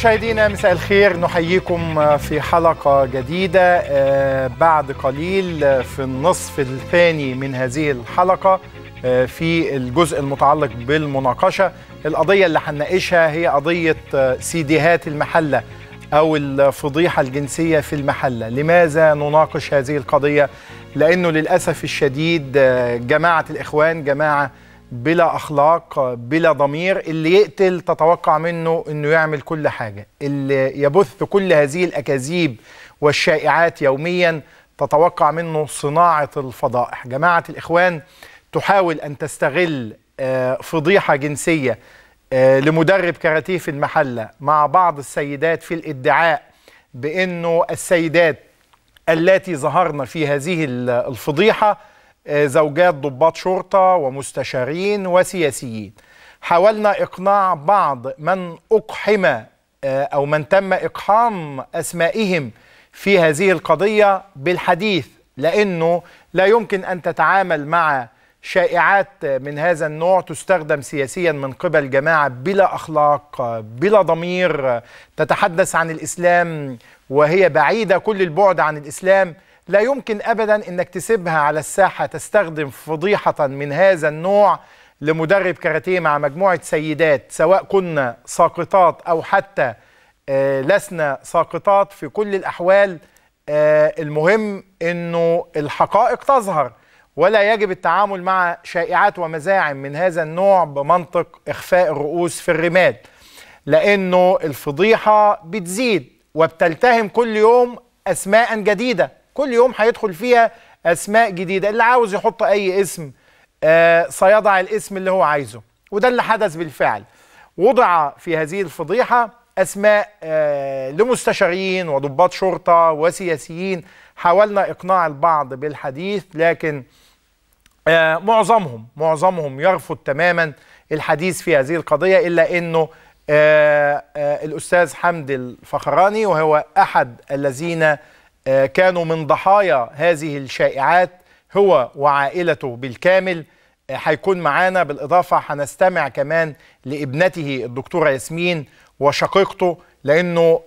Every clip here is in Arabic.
مشاهدينا مساء الخير، نحييكم في حلقة جديدة. بعد قليل في النصف الثاني من هذه الحلقة في الجزء المتعلق بالمناقشة، القضية اللي هنناقشها هي قضية سيديهات المحلة أو الفضيحة الجنسية في المحلة. لماذا نناقش هذه القضية؟ لأنه للأسف الشديد جماعة الإخوان جماعة بلا أخلاق بلا ضمير، اللي يقتل تتوقع منه أنه يعمل كل حاجة، اللي يبث كل هذه الأكاذيب والشائعات يوميا تتوقع منه صناعة الفضائح. جماعة الإخوان تحاول أن تستغل فضيحة جنسية لمدرب كاراتيه في المحلة مع بعض السيدات في الادعاء بأنه السيدات التي ظهرن في هذه الفضيحة زوجات ضباط شرطة ومستشارين وسياسيين. حاولنا إقناع بعض من أقحم أو من تم إقحام أسمائهم في هذه القضية بالحديث، لأنه لا يمكن أن تتعامل مع شائعات من هذا النوع تستخدم سياسيا من قبل جماعة بلا أخلاق بلا ضمير تتحدث عن الإسلام وهي بعيدة كل البعد عن الإسلام. لا يمكن أبدا أنك تسيبها على الساحة تستخدم فضيحة من هذا النوع لمدرب كاراتيه مع مجموعة سيدات سواء كنا ساقطات أو حتى لسنا ساقطات. في كل الأحوال المهم أنه الحقائق تظهر، ولا يجب التعامل مع شائعات ومزاعم من هذا النوع بمنطق إخفاء الرؤوس في الرماد، لأنه الفضيحة بتزيد وبتلتهم كل يوم أسماء جديدة. كل يوم هيدخل فيها أسماء جديدة، اللي عاوز يحط أي اسم سيضع الاسم اللي هو عايزه، وده اللي حدث بالفعل. وضع في هذه الفضيحة أسماء لمستشارين وضباط شرطة وسياسيين. حاولنا إقناع البعض بالحديث، لكن معظمهم يرفض تماما الحديث في هذه القضية، إلا أنه الأستاذ حمدي الفخراني وهو أحد الذين كانوا من ضحايا هذه الشائعات هو وعائلته بالكامل هيكون معانا. بالإضافة هنستمع كمان لابنته الدكتورة ياسمين وشقيقته، لأنه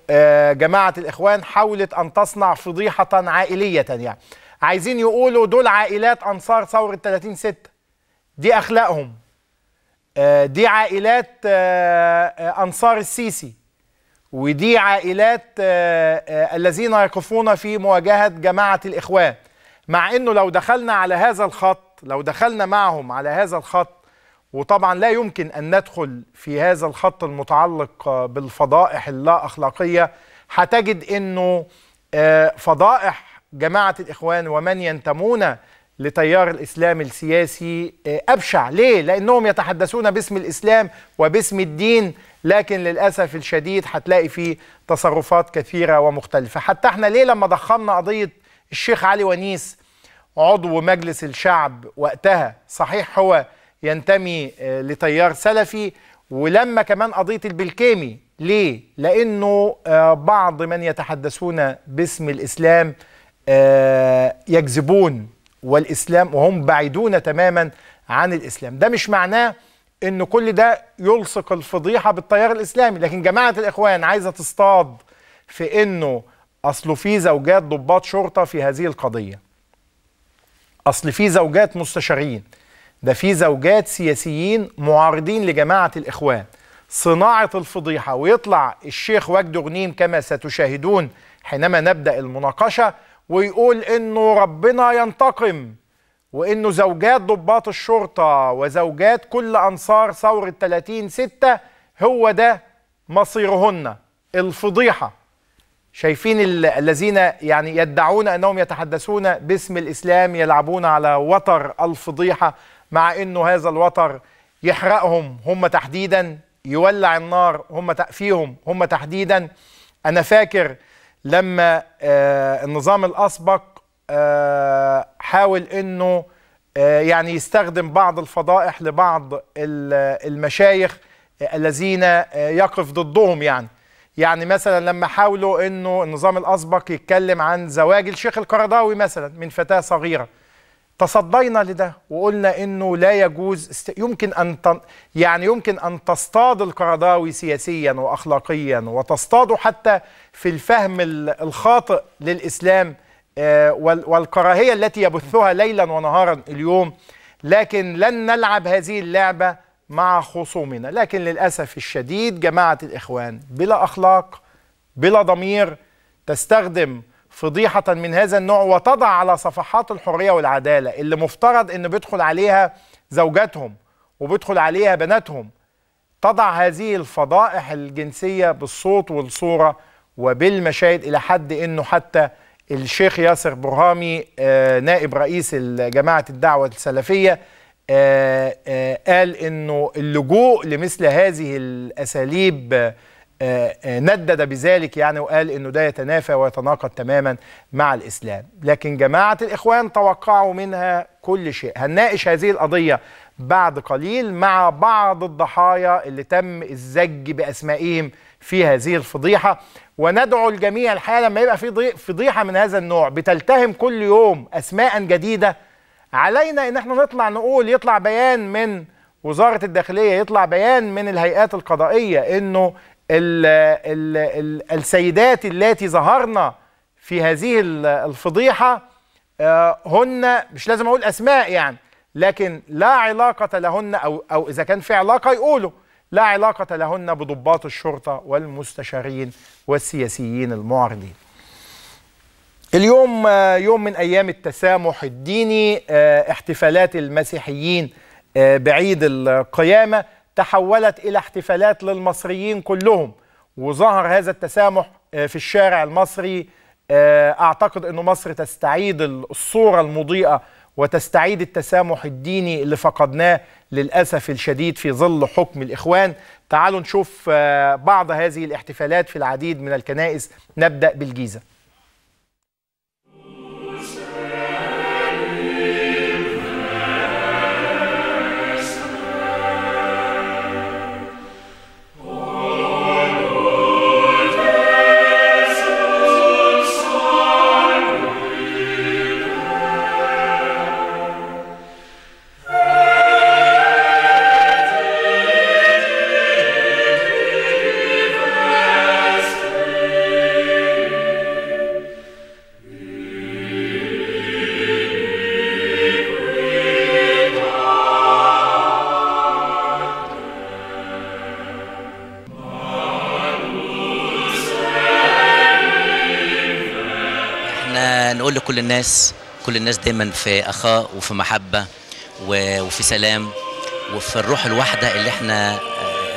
جماعة الإخوان حاولت أن تصنع فضيحة عائلية. يعني عايزين يقولوا دول عائلات أنصار ثورة 30/6، دي أخلاقهم، دي عائلات أنصار السيسي، ودي عائلات الذين يقفون في مواجهة جماعة الإخوان. مع أنه لو دخلنا على هذا الخط، لو دخلنا معهم على هذا الخط، وطبعا لا يمكن أن ندخل في هذا الخط المتعلق بالفضائح اللا أخلاقية، هتجد أنه فضائح جماعة الإخوان ومن ينتمون لتيار الإسلام السياسي أبشع. ليه؟ لأنهم يتحدثون باسم الإسلام وباسم الدين، لكن للأسف الشديد هتلاقي فيه تصرفات كثيرة ومختلفة. حتى احنا ليه لما ضخمنا قضية الشيخ علي ونيس عضو مجلس الشعب وقتها، صحيح هو ينتمي لتيار سلفي، ولما كمان قضية البلكيمي، ليه؟ لأنه بعض من يتحدثون باسم الإسلام يكذبون والإسلام وهم بعيدون تماما عن الإسلام. ده مش معناه إنه كل ده يلصق الفضيحة بالتيار الإسلامي، لكن جماعة الإخوان عايزة تصطاد في إنه أصل في زوجات ضباط شرطة في هذه القضية، أصل في زوجات مستشارين، ده في زوجات سياسيين معارضين لجماعة الإخوان، صناعة الفضيحة. ويطلع الشيخ وجدي غنيم كما ستشاهدون حينما نبدأ المناقشة ويقول إنه ربنا ينتقم، وإنه زوجات ضباط الشرطة وزوجات كل أنصار ثورة 30/6 هو ده مصيرهن الفضيحة. شايفين الذين يعني يدعون أنهم يتحدثون باسم الإسلام يلعبون على وتر الفضيحة، مع إنه هذا الوتر يحرقهم هم تحديدا، يولع النار هم فيهم هم تحديدا. أنا فاكر لما النظام الأسبق حاول أنه يعني يستخدم بعض الفضائح لبعض المشايخ الذين يقف ضدهم. يعني مثلا لما حاولوا أنه النظام الأسبق يتكلم عن زواج الشيخ القرضاوي مثلا من فتاة صغيرة، تصدينا لده وقلنا انه لا يجوز يمكن ان تصطاد القرضاوي سياسيا واخلاقيا وتصطاده حتى في الفهم الخاطئ للاسلام والكراهيه التي يبثها ليلا ونهارا اليوم، لكن لن نلعب هذه اللعبه مع خصومنا. لكن للاسف الشديد جماعه الاخوان بلا اخلاق بلا ضمير تستخدم فضيحة من هذا النوع وتضع على صفحات الحرية والعدالة اللي مفترض أنه بيدخل عليها زوجاتهم وبيدخل عليها بناتهم، تضع هذه الفضائح الجنسية بالصوت والصورة وبالمشاهد، إلى حد أنه حتى الشيخ ياسر برهامي نائب رئيس جماعة الدعوة السلفية قال أنه اللجوء لمثل هذه الأساليب ندد بذلك يعني، وقال انه ده يتنافى ويتناقض تماما مع الاسلام. لكن جماعه الاخوان توقعوا منها كل شيء. هنناقش هذه القضيه بعد قليل مع بعض الضحايا اللي تم الزج باسمائهم في هذه الفضيحه، وندعو الجميع الحقيقه لما يبقى في فضيحه من هذا النوع بتلتهم كل يوم اسماء جديده، علينا ان احنا نطلع نقول، يطلع بيان من وزاره الداخليه، يطلع بيان من الهيئات القضائيه انه السيدات التي ظهرنا في هذه الفضيحة هن، مش لازم أقول أسماء يعني، لكن لا علاقة لهن أو إذا كان في علاقة يقولوا لا علاقة لهن بضباط الشرطة والمستشارين والسياسيين المعارضين. اليوم يوم من أيام التسامح الديني، احتفالات المسيحيين بعيد القيامة تحولت إلى احتفالات للمصريين كلهم، وظهر هذا التسامح في الشارع المصري. أعتقد أن مصر تستعيد الصورة المضيئة وتستعيد التسامح الديني اللي فقدناه للأسف الشديد في ظل حكم الإخوان. تعالوا نشوف بعض هذه الاحتفالات في العديد من الكنائس. نبدأ بالجيزة. كل الناس دايما في اخاء وفي محبه وفي سلام وفي الروح الواحده اللي احنا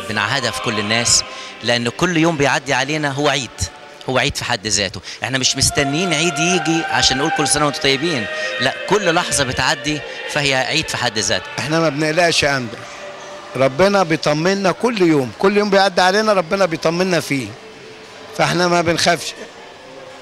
بنعهدها في كل الناس، لان كل يوم بيعدي علينا هو عيد، في حد ذاته. احنا مش مستنيين عيد يجي عشان نقول كل سنه وانتم طيبين، لا، كل لحظه بتعدي فهي عيد في حد ذاته. احنا ما بنقلقش امر، ربنا بيطمنا كل يوم، بيعدي علينا ربنا بيطمنا فيه، فاحنا ما بنخافش،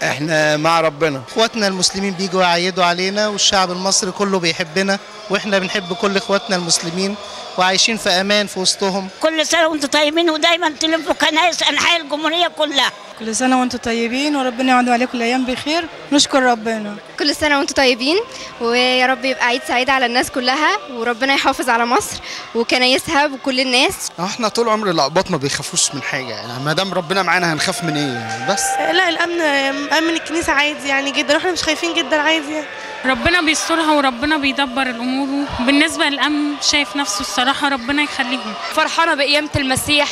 احنا مع ربنا. اخواتنا المسلمين بيجوا يعيدوا علينا، والشعب المصري كله بيحبنا، واحنا بنحب كل اخواتنا المسلمين وعايشين في امان في وسطهم. كل سنه وانتم طيبين، ودايما تلفوا كنايس انحاء الجمهوريه كلها. كل سنه وانتم طيبين، وربنا يعود عليكم الايام بخير، نشكر ربنا. كل سنه وانتم طيبين، ويا رب يبقى عيد سعيد على الناس كلها، وربنا يحافظ على مصر وكنايسها وكل الناس. احنا طول عمر الأقباط ما بيخافوش من حاجه، يعني ما دام ربنا معانا هنخاف من ايه بس؟ لا، الامن الكنيسه عادي يعني جدا، واحنا مش خايفين جدا عادي يعني. ربنا بيسترها وربنا بيدبر الامور. بالنسبه للامن شايف نفسه الصراحه ربنا يخليهم. فرحانه بقيامه المسيح،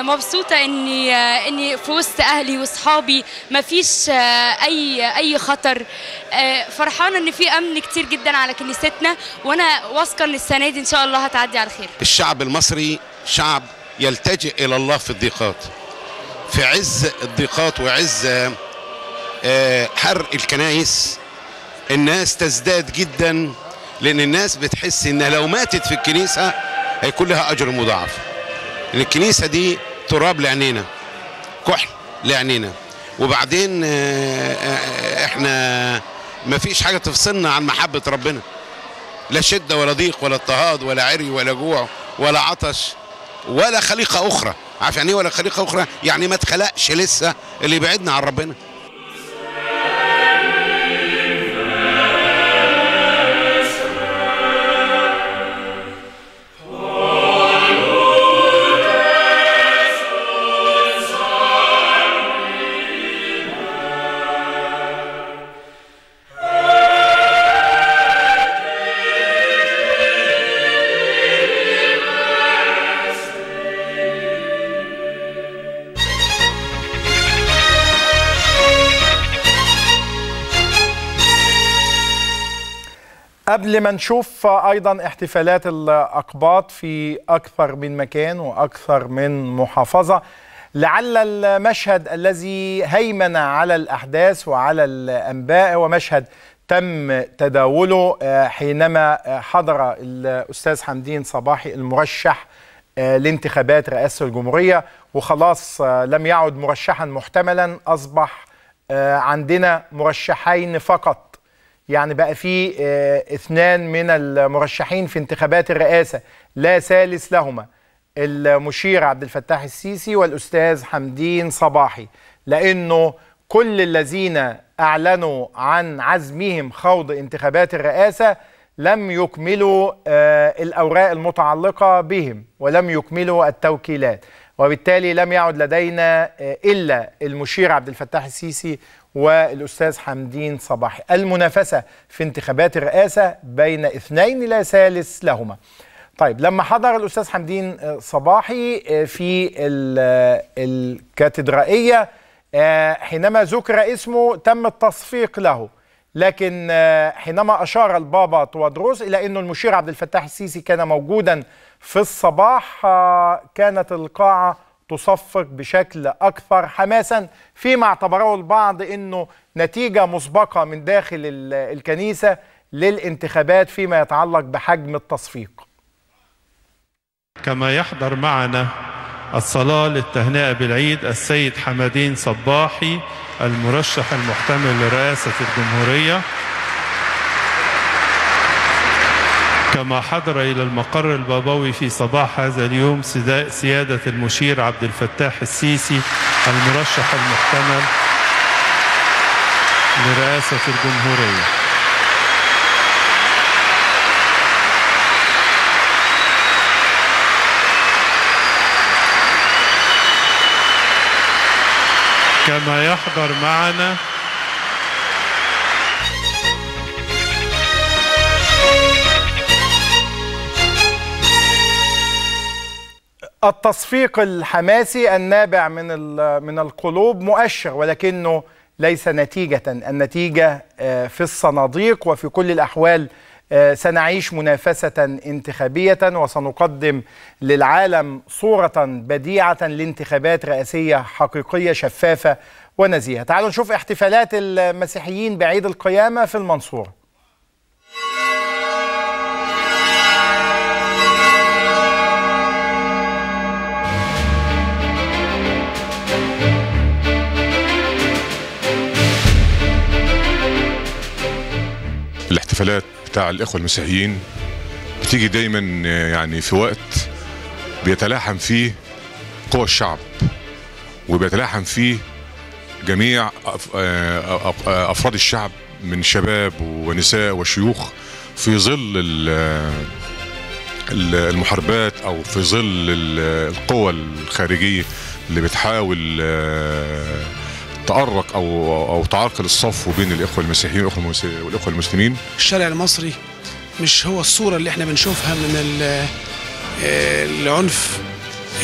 مبسوطه اني في وسط اهلي واصحابي، مفيش اي خطر. فرحانه ان في امن كتير جدا على كنيستنا، وانا واثقه ان السنه دي ان شاء الله هتعدي على خير. الشعب المصري شعب يلتجئ الى الله في الضيقات، في عز الضيقات وعز حرق الكنائس الناس تزداد جدا، لان الناس بتحس ان لو ماتت في الكنيسه هيكون لها اجر مضاعف. الكنيسه دي تراب لعنينا، كحل لعنينا، وبعدين احنا ما فيش حاجه تفصلنا عن محبه ربنا، لا شده ولا ضيق ولا اضطهاد ولا عري ولا جوع ولا عطش ولا خليقه اخرى. عارف يعني ايه ولا خليقه اخرى؟ يعني ما اتخلقش لسه اللي يبعدنا عن ربنا. قبل ما نشوف أيضا احتفالات الأقباط في أكثر من مكان وأكثر من محافظة، لعل المشهد الذي هيمن على الأحداث وعلى الأنباء ومشهد تم تداوله حينما حضر الأستاذ حمدين صباحي المرشح لانتخابات رئاسة الجمهورية، وخلاص لم يعد مرشحا محتملا، أصبح عندنا مرشحين فقط، يعني بقى في اثنان من المرشحين في انتخابات الرئاسة لا ثالث لهما، المشير عبد الفتاح السيسي والأستاذ حمدين صباحي، لأنه كل الذين أعلنوا عن عزمهم خوض انتخابات الرئاسة لم يكملوا الأوراق المتعلقة بهم ولم يكملوا التوكيلات، وبالتالي لم يعد لدينا إلا المشير عبد الفتاح السيسي والأستاذ حمدين صباحي. المنافسة في انتخابات الرئاسة بين اثنين لا ثالث لهما. طيب، لما حضر الأستاذ حمدين صباحي في الكاتدرائية حينما ذكر اسمه تم التصفيق له، لكن حينما أشار البابا تواضروس إلى أنه المشير عبد الفتاح السيسي كان موجودا في الصباح، كانت القاعة تصفق بشكل أكثر حماسا، فيما اعتبره البعض أنه نتيجة مسبقة من داخل الكنيسة للانتخابات فيما يتعلق بحجم التصفيق. كما يحضر معنا الصلاة للتهنئة بالعيد السيد حمدين صباحي المرشح المحتمل لرئاسة الجمهورية، كما حضر إلى المقر البابوي في صباح هذا اليوم سيادة المشير عبد الفتاح السيسي المرشح المحتمل لرئاسة الجمهورية. كما يحضر معنا التصفيق الحماسي النابع من القلوب مؤشر، ولكنه ليس نتيجة، النتيجة في الصناديق. وفي كل الأحوال سنعيش منافسة انتخابية، وسنقدم للعالم صورة بديعة لانتخابات رئاسية حقيقية شفافة ونزيهة. تعالوا نشوف احتفالات المسيحيين بعيد القيامة في المنصورة. الاحتفالات بتاع الإخوة المسيحيين بتيجي دايما يعني في وقت بيتلاحم فيه قوى الشعب، وبيتلاحم فيه جميع أفراد الشعب من شباب ونساء وشيوخ، في ظل المحاربات أو في ظل القوى الخارجية اللي بتحاول تأرق أو تعرقل الصف بين الإخوة المسيحيين والإخوة المسلمين. الشارع المصري مش هو الصورة اللي احنا بنشوفها من العنف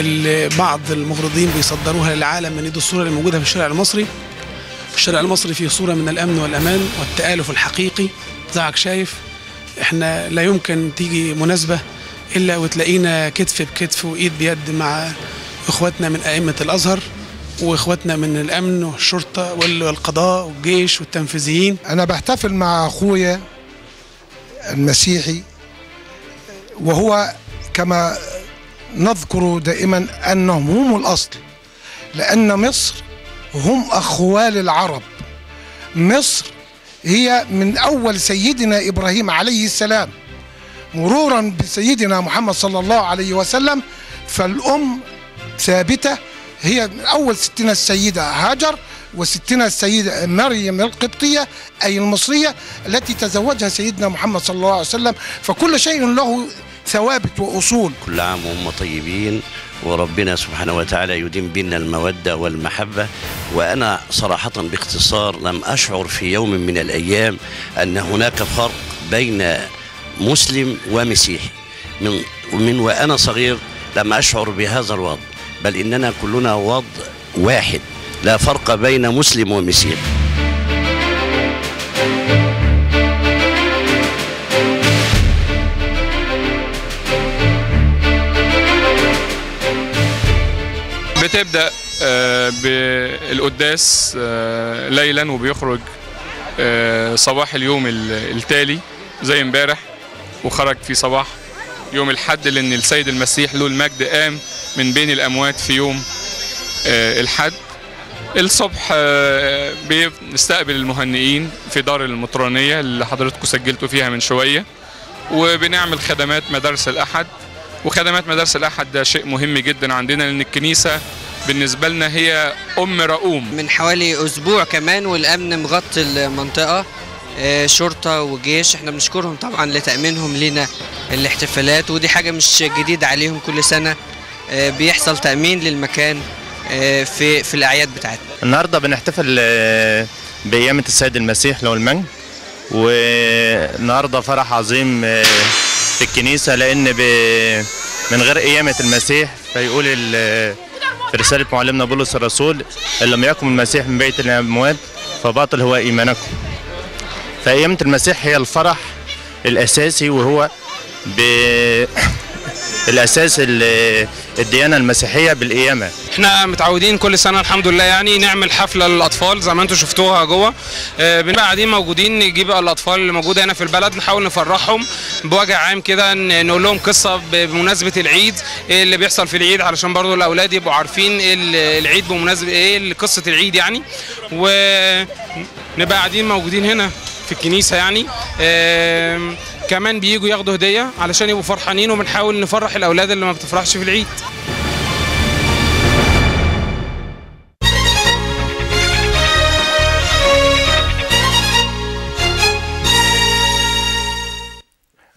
اللي بعض المغرضين بيصدروها للعالم، من دي الصورة اللي موجودة في الشارع المصري. الشارع المصري فيه صورة من الأمن والأمان والتآلف الحقيقي. زعك شايف احنا لا يمكن تيجي مناسبة إلا وتلاقينا كتف بكتف وإيد بيد مع إخواتنا من أئمة الأزهر واخواتنا من الامن والشرطه والقضاء والجيش والتنفيذيين. انا بحتفل مع اخويا المسيحي، وهو كما نذكر دائما انهم هم الاصل، لان مصر هم اخوال العرب. مصر هي من اول سيدنا ابراهيم عليه السلام مرورا بسيدنا محمد صلى الله عليه وسلم، فالام ثابته، هي من أول ستنا السيدة هاجر وستنا السيدة مريم القبطية أي المصرية التي تزوجها سيدنا محمد صلى الله عليه وسلم، فكل شيء له ثوابت وأصول. كل عام وهم طيبين، وربنا سبحانه وتعالى يديم بيننا المودة والمحبة. وأنا صراحة باختصار لم أشعر في يوم من الأيام أن هناك فرق بين مسلم ومسيحي من وأنا صغير، لم أشعر بهذا الوضع، بل إننا كلنا وضع واحد، لا فرق بين مسلم ومسيحي. بتبدأ بالقداس ليلا وبيخرج صباح اليوم التالي زي امبارح، وخرج في صباح يوم الحد، لأن السيد المسيح له المجد قام من بين الأموات في يوم الحد. الصبح بنستقبل المهنئين في دار المطرانية اللي حضرتكم سجلتوا فيها من شوية، وبنعمل خدمات مدارس الأحد. وخدمات مدارس الأحد ده شيء مهم جدا عندنا، لأن الكنيسة بالنسبة لنا هي أم رؤوم. من حوالي أسبوع كمان والأمن مغطي المنطقة، شرطة وجيش، احنا بنشكرهم طبعا لتأمينهم لنا الاحتفالات، ودي حاجة مش جديدة عليهم، كل سنة بيحصل تأمين للمكان في الأعياد بتاعتنا. النهاردة بنحتفل بقيامة السيد المسيح له المجد، والنهاردة فرح عظيم في الكنيسة، لأن من غير قيامة المسيح فيقول في رسالة معلمنا بولس الرسول: إن لم يقم المسيح من بيت الأموات فباطل هو إيمانكم. فقيامة المسيح هي الفرح الأساسي، وهو الأساس الديانة المسيحية بالقيامة. احنا متعودين كل سنة الحمد لله يعني نعمل حفلة للأطفال زي ما انتم شفتوها جوه، بنبقى قاعدين موجودين نجيب الأطفال اللي موجودة هنا في البلد، نحاول نفرحهم بوجه عام كده، نقول لهم قصة بمناسبة العيد، ايه اللي بيحصل في العيد، علشان برضو الأولاد يبقوا عارفين العيد بمناسبة ايه، قصة العيد يعني. ونبقى قاعدين موجودين هنا في الكنيسة يعني، كمان بييجوا ياخدوا هدية علشان يبقوا فرحانين، وبنحاول نفرح الأولاد اللي ما بتفرحش في العيد.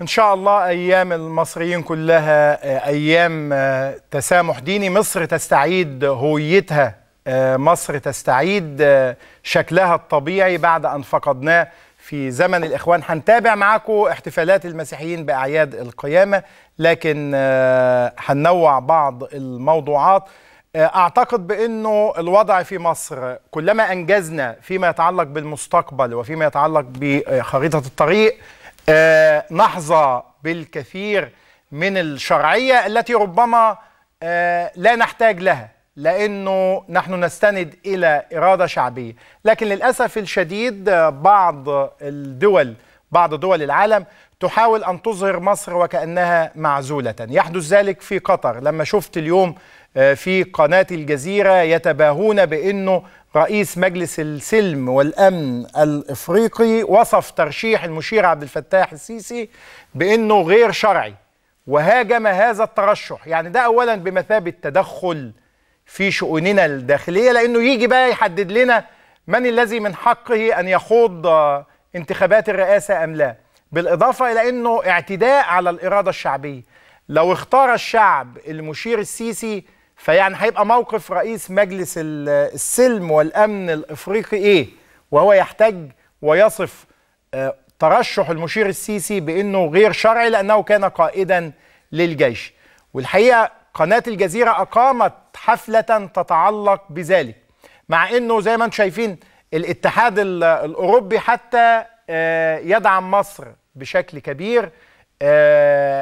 إن شاء الله أيام المصريين كلها أيام تسامح ديني. مصر تستعيد هويتها، مصر تستعيد شكلها الطبيعي بعد أن فقدناه في زمن الإخوان. هنتابع معاكم احتفالات المسيحيين بأعياد القيامة، لكن هننوع بعض الموضوعات. أعتقد بأنه الوضع في مصر كلما أنجزنا فيما يتعلق بالمستقبل وفيما يتعلق بخريطة الطريق نحظى بالكثير من الشرعية التي ربما لا نحتاج لها، لأنه نحن نستند إلى إرادة شعبية. لكن للأسف الشديد بعض دول العالم تحاول أن تظهر مصر وكأنها معزولة. يحدث ذلك في قطر، لما شفت اليوم في قناة الجزيرة يتباهون بأنه رئيس مجلس السلم والأمن الإفريقي وصف ترشيح المشير عبد الفتاح السيسي بأنه غير شرعي، وهاجم هذا الترشح. يعني ده أولا بمثابة تدخل في شؤوننا الداخلية، لأنه يجي بقى يحدد لنا من الذي من حقه أن يخوض انتخابات الرئاسة أم لا، بالإضافة إلى أنه اعتداء على الإرادة الشعبية. لو اختار الشعب المشير السيسي فيعني هيبقى موقف رئيس مجلس السلم والأمن الإفريقي إيه؟ وهو يحتج ويصف ترشح المشير السيسي بأنه غير شرعي لأنه كان قائدا للجيش. والحقيقة قناة الجزيرة أقامت حفلة تتعلق بذلك، مع أنه زي ما انتم شايفين الاتحاد الأوروبي حتى يدعم مصر بشكل كبير.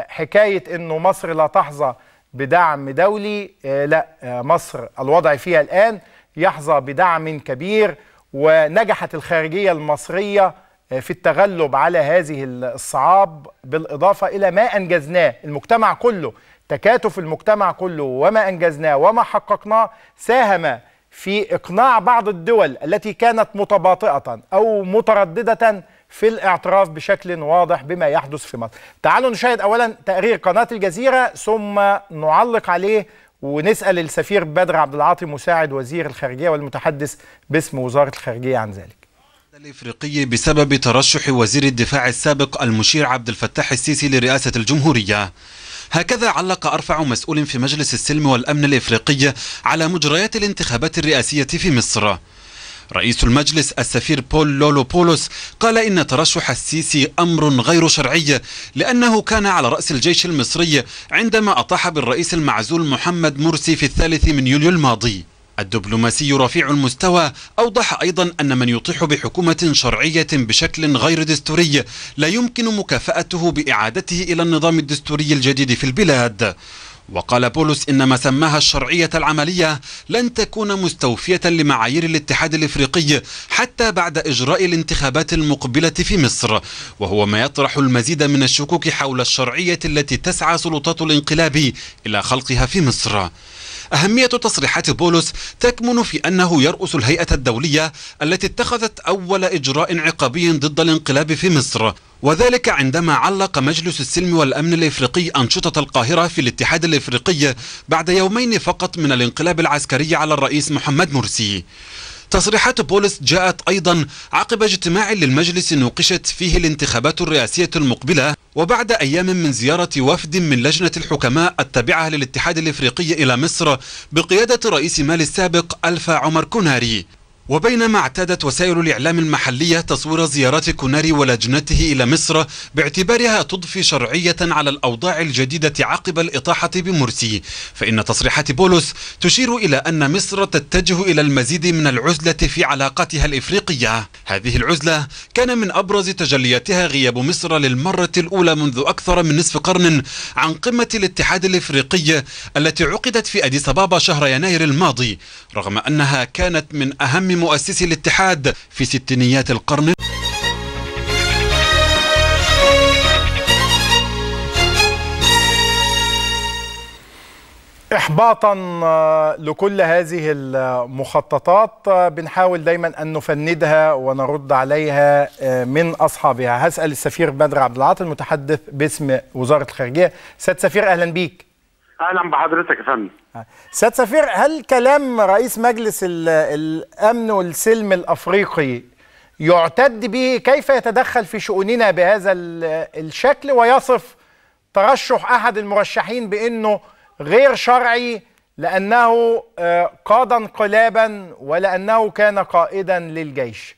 حكاية أنه مصر لا تحظى بدعم دولي، لا، مصر الوضع فيها الآن يحظى بدعم كبير، ونجحت الخارجية المصرية في التغلب على هذه الصعاب، بالإضافة إلى ما أنجزناه. المجتمع كله، تكاتف المجتمع كله وما أنجزناه وما حققناه ساهم في إقناع بعض الدول التي كانت متباطئة أو مترددة في الاعتراف بشكل واضح بما يحدث في مصر. تعالوا نشاهد أولا تقرير قناة الجزيرة ثم نعلق عليه ونسأل السفير بدر عبد العاطي مساعد وزير الخارجية والمتحدث باسم وزارة الخارجية عن ذلك. الإفريقي بسبب ترشح وزير الدفاع السابق المشير عبد الفتاح السيسي لرئاسة الجمهورية. هكذا علق أرفع مسؤول في مجلس السلم والأمن الإفريقي على مجريات الانتخابات الرئاسية في مصر. رئيس المجلس السفير بول لولو بولوس قال إن ترشح السيسي أمر غير شرعي، لأنه كان على رأس الجيش المصري عندما أطاح بالرئيس المعزول محمد مرسي في 3 يوليو الماضي. الدبلوماسي رفيع المستوى أوضح أيضا أن من يطيح بحكومة شرعية بشكل غير دستوري لا يمكن مكافأته بإعادته إلى النظام الدستوري الجديد في البلاد، وقال بولوس إن ما سماها الشرعية العملية لن تكون مستوفية لمعايير الاتحاد الإفريقي حتى بعد إجراء الانتخابات المقبلة في مصر، وهو ما يطرح المزيد من الشكوك حول الشرعية التي تسعى سلطات الانقلاب إلى خلقها في مصر. أهمية تصريحات بولوس تكمن في أنه يرأس الهيئة الدولية التي اتخذت أول إجراء عقابي ضد الانقلاب في مصر، وذلك عندما علق مجلس السلم والأمن الإفريقي أنشطة القاهرة في الاتحاد الإفريقي بعد يومين فقط من الانقلاب العسكري على الرئيس محمد مرسي. تصريحات بولس جاءت أيضا عقب اجتماع للمجلس نوقشت فيه الانتخابات الرئاسية المقبلة، وبعد أيام من زيارة وفد من لجنة الحكماء التابعة للاتحاد الإفريقي إلى مصر بقيادة رئيس مالي السابق ألفا عمر كوناري. وبينما اعتادت وسائل الإعلام المحلية تصوير زيارات كوناري ولجنته إلى مصر باعتبارها تضفي شرعية على الأوضاع الجديدة عقب الإطاحة بمرسي، فإن تصريحات بولوس تشير إلى أن مصر تتجه إلى المزيد من العزلة في علاقاتها الإفريقية. هذه العزلة كان من أبرز تجلياتها غياب مصر للمرة الأولى منذ أكثر من نصف قرن عن قمة الاتحاد الإفريقي التي عقدت في أديس أبابا شهر يناير الماضي، رغم أنها كانت من أهم مؤسسي الاتحاد في ستينيات القرن. إحباطا لكل هذه المخططات بنحاول دايما أن نفندها ونرد عليها من أصحابها. هسأل السفير بدر عبد العاطي المتحدث باسم وزارة الخارجية. سيد سفير أهلا بيك. أهلا بحضرتك يا فندم. سيد سفير، هل كلام رئيس مجلس الأمن والسلم الأفريقي يعتد به؟ كيف يتدخل في شؤوننا بهذا الشكل ويصف ترشح أحد المرشحين بأنه غير شرعي لأنه قاد انقلابا ولأنه كان قائدا للجيش؟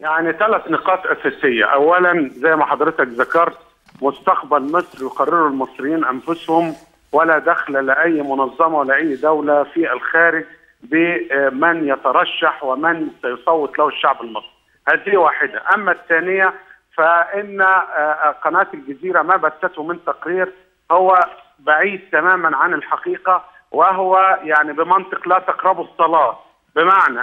يعني ثلاث نقاط أساسية. أولا زي ما حضرتك ذكرت، مستقبل مصر يقرره المصريين أنفسهم، ولا دخل لأي منظمة ولا أي دولة في الخارج بمن يترشح ومن سيصوت له الشعب المصري. هذه واحدة. أما الثانية فإن قناة الجزيرة ما بثته من تقرير هو بعيد تماما عن الحقيقة، وهو يعني بمنطق لا تقربوا الصلاة، بمعنى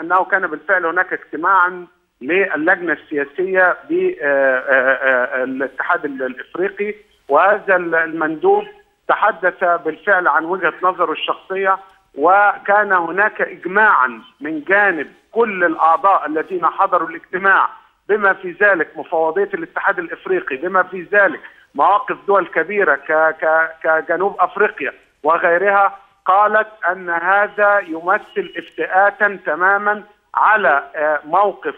أنه كان بالفعل هناك اجتماعا للجنة السياسية بالاتحاد الإفريقي، وهذا المندوب تحدث بالفعل عن وجهة نظره الشخصية، وكان هناك إجماعا من جانب كل الأعضاء الذين حضروا الاجتماع، بما في ذلك مفوضية الاتحاد الإفريقي، بما في ذلك مواقف دول كبيرة كجنوب أفريقيا وغيرها، قالت أن هذا يمثل افتئاتا تماما على موقف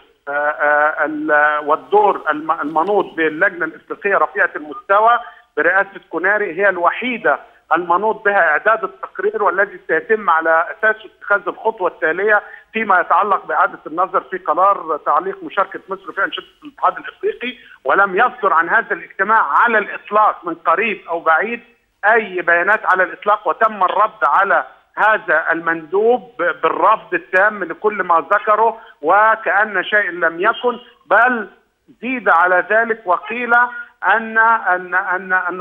والدور المنوط باللجنة الإفريقية رفيعة المستوى برئاسة كوناري. هي الوحيدة المنوط بها إعداد التقرير والذي سيتم على أساسه اتخاذ الخطوة التالية فيما يتعلق بإعادة النظر في قرار تعليق مشاركة مصر في أنشطة الاتحاد الإفريقي. ولم يصدر عن هذا الاجتماع على الإطلاق من قريب أو بعيد أي بيانات على الإطلاق، وتم الرد على هذا المندوب بالرفض التام لكل ما ذكره وكأن شيء لم يكن. بل زيد على ذلك وقيل أن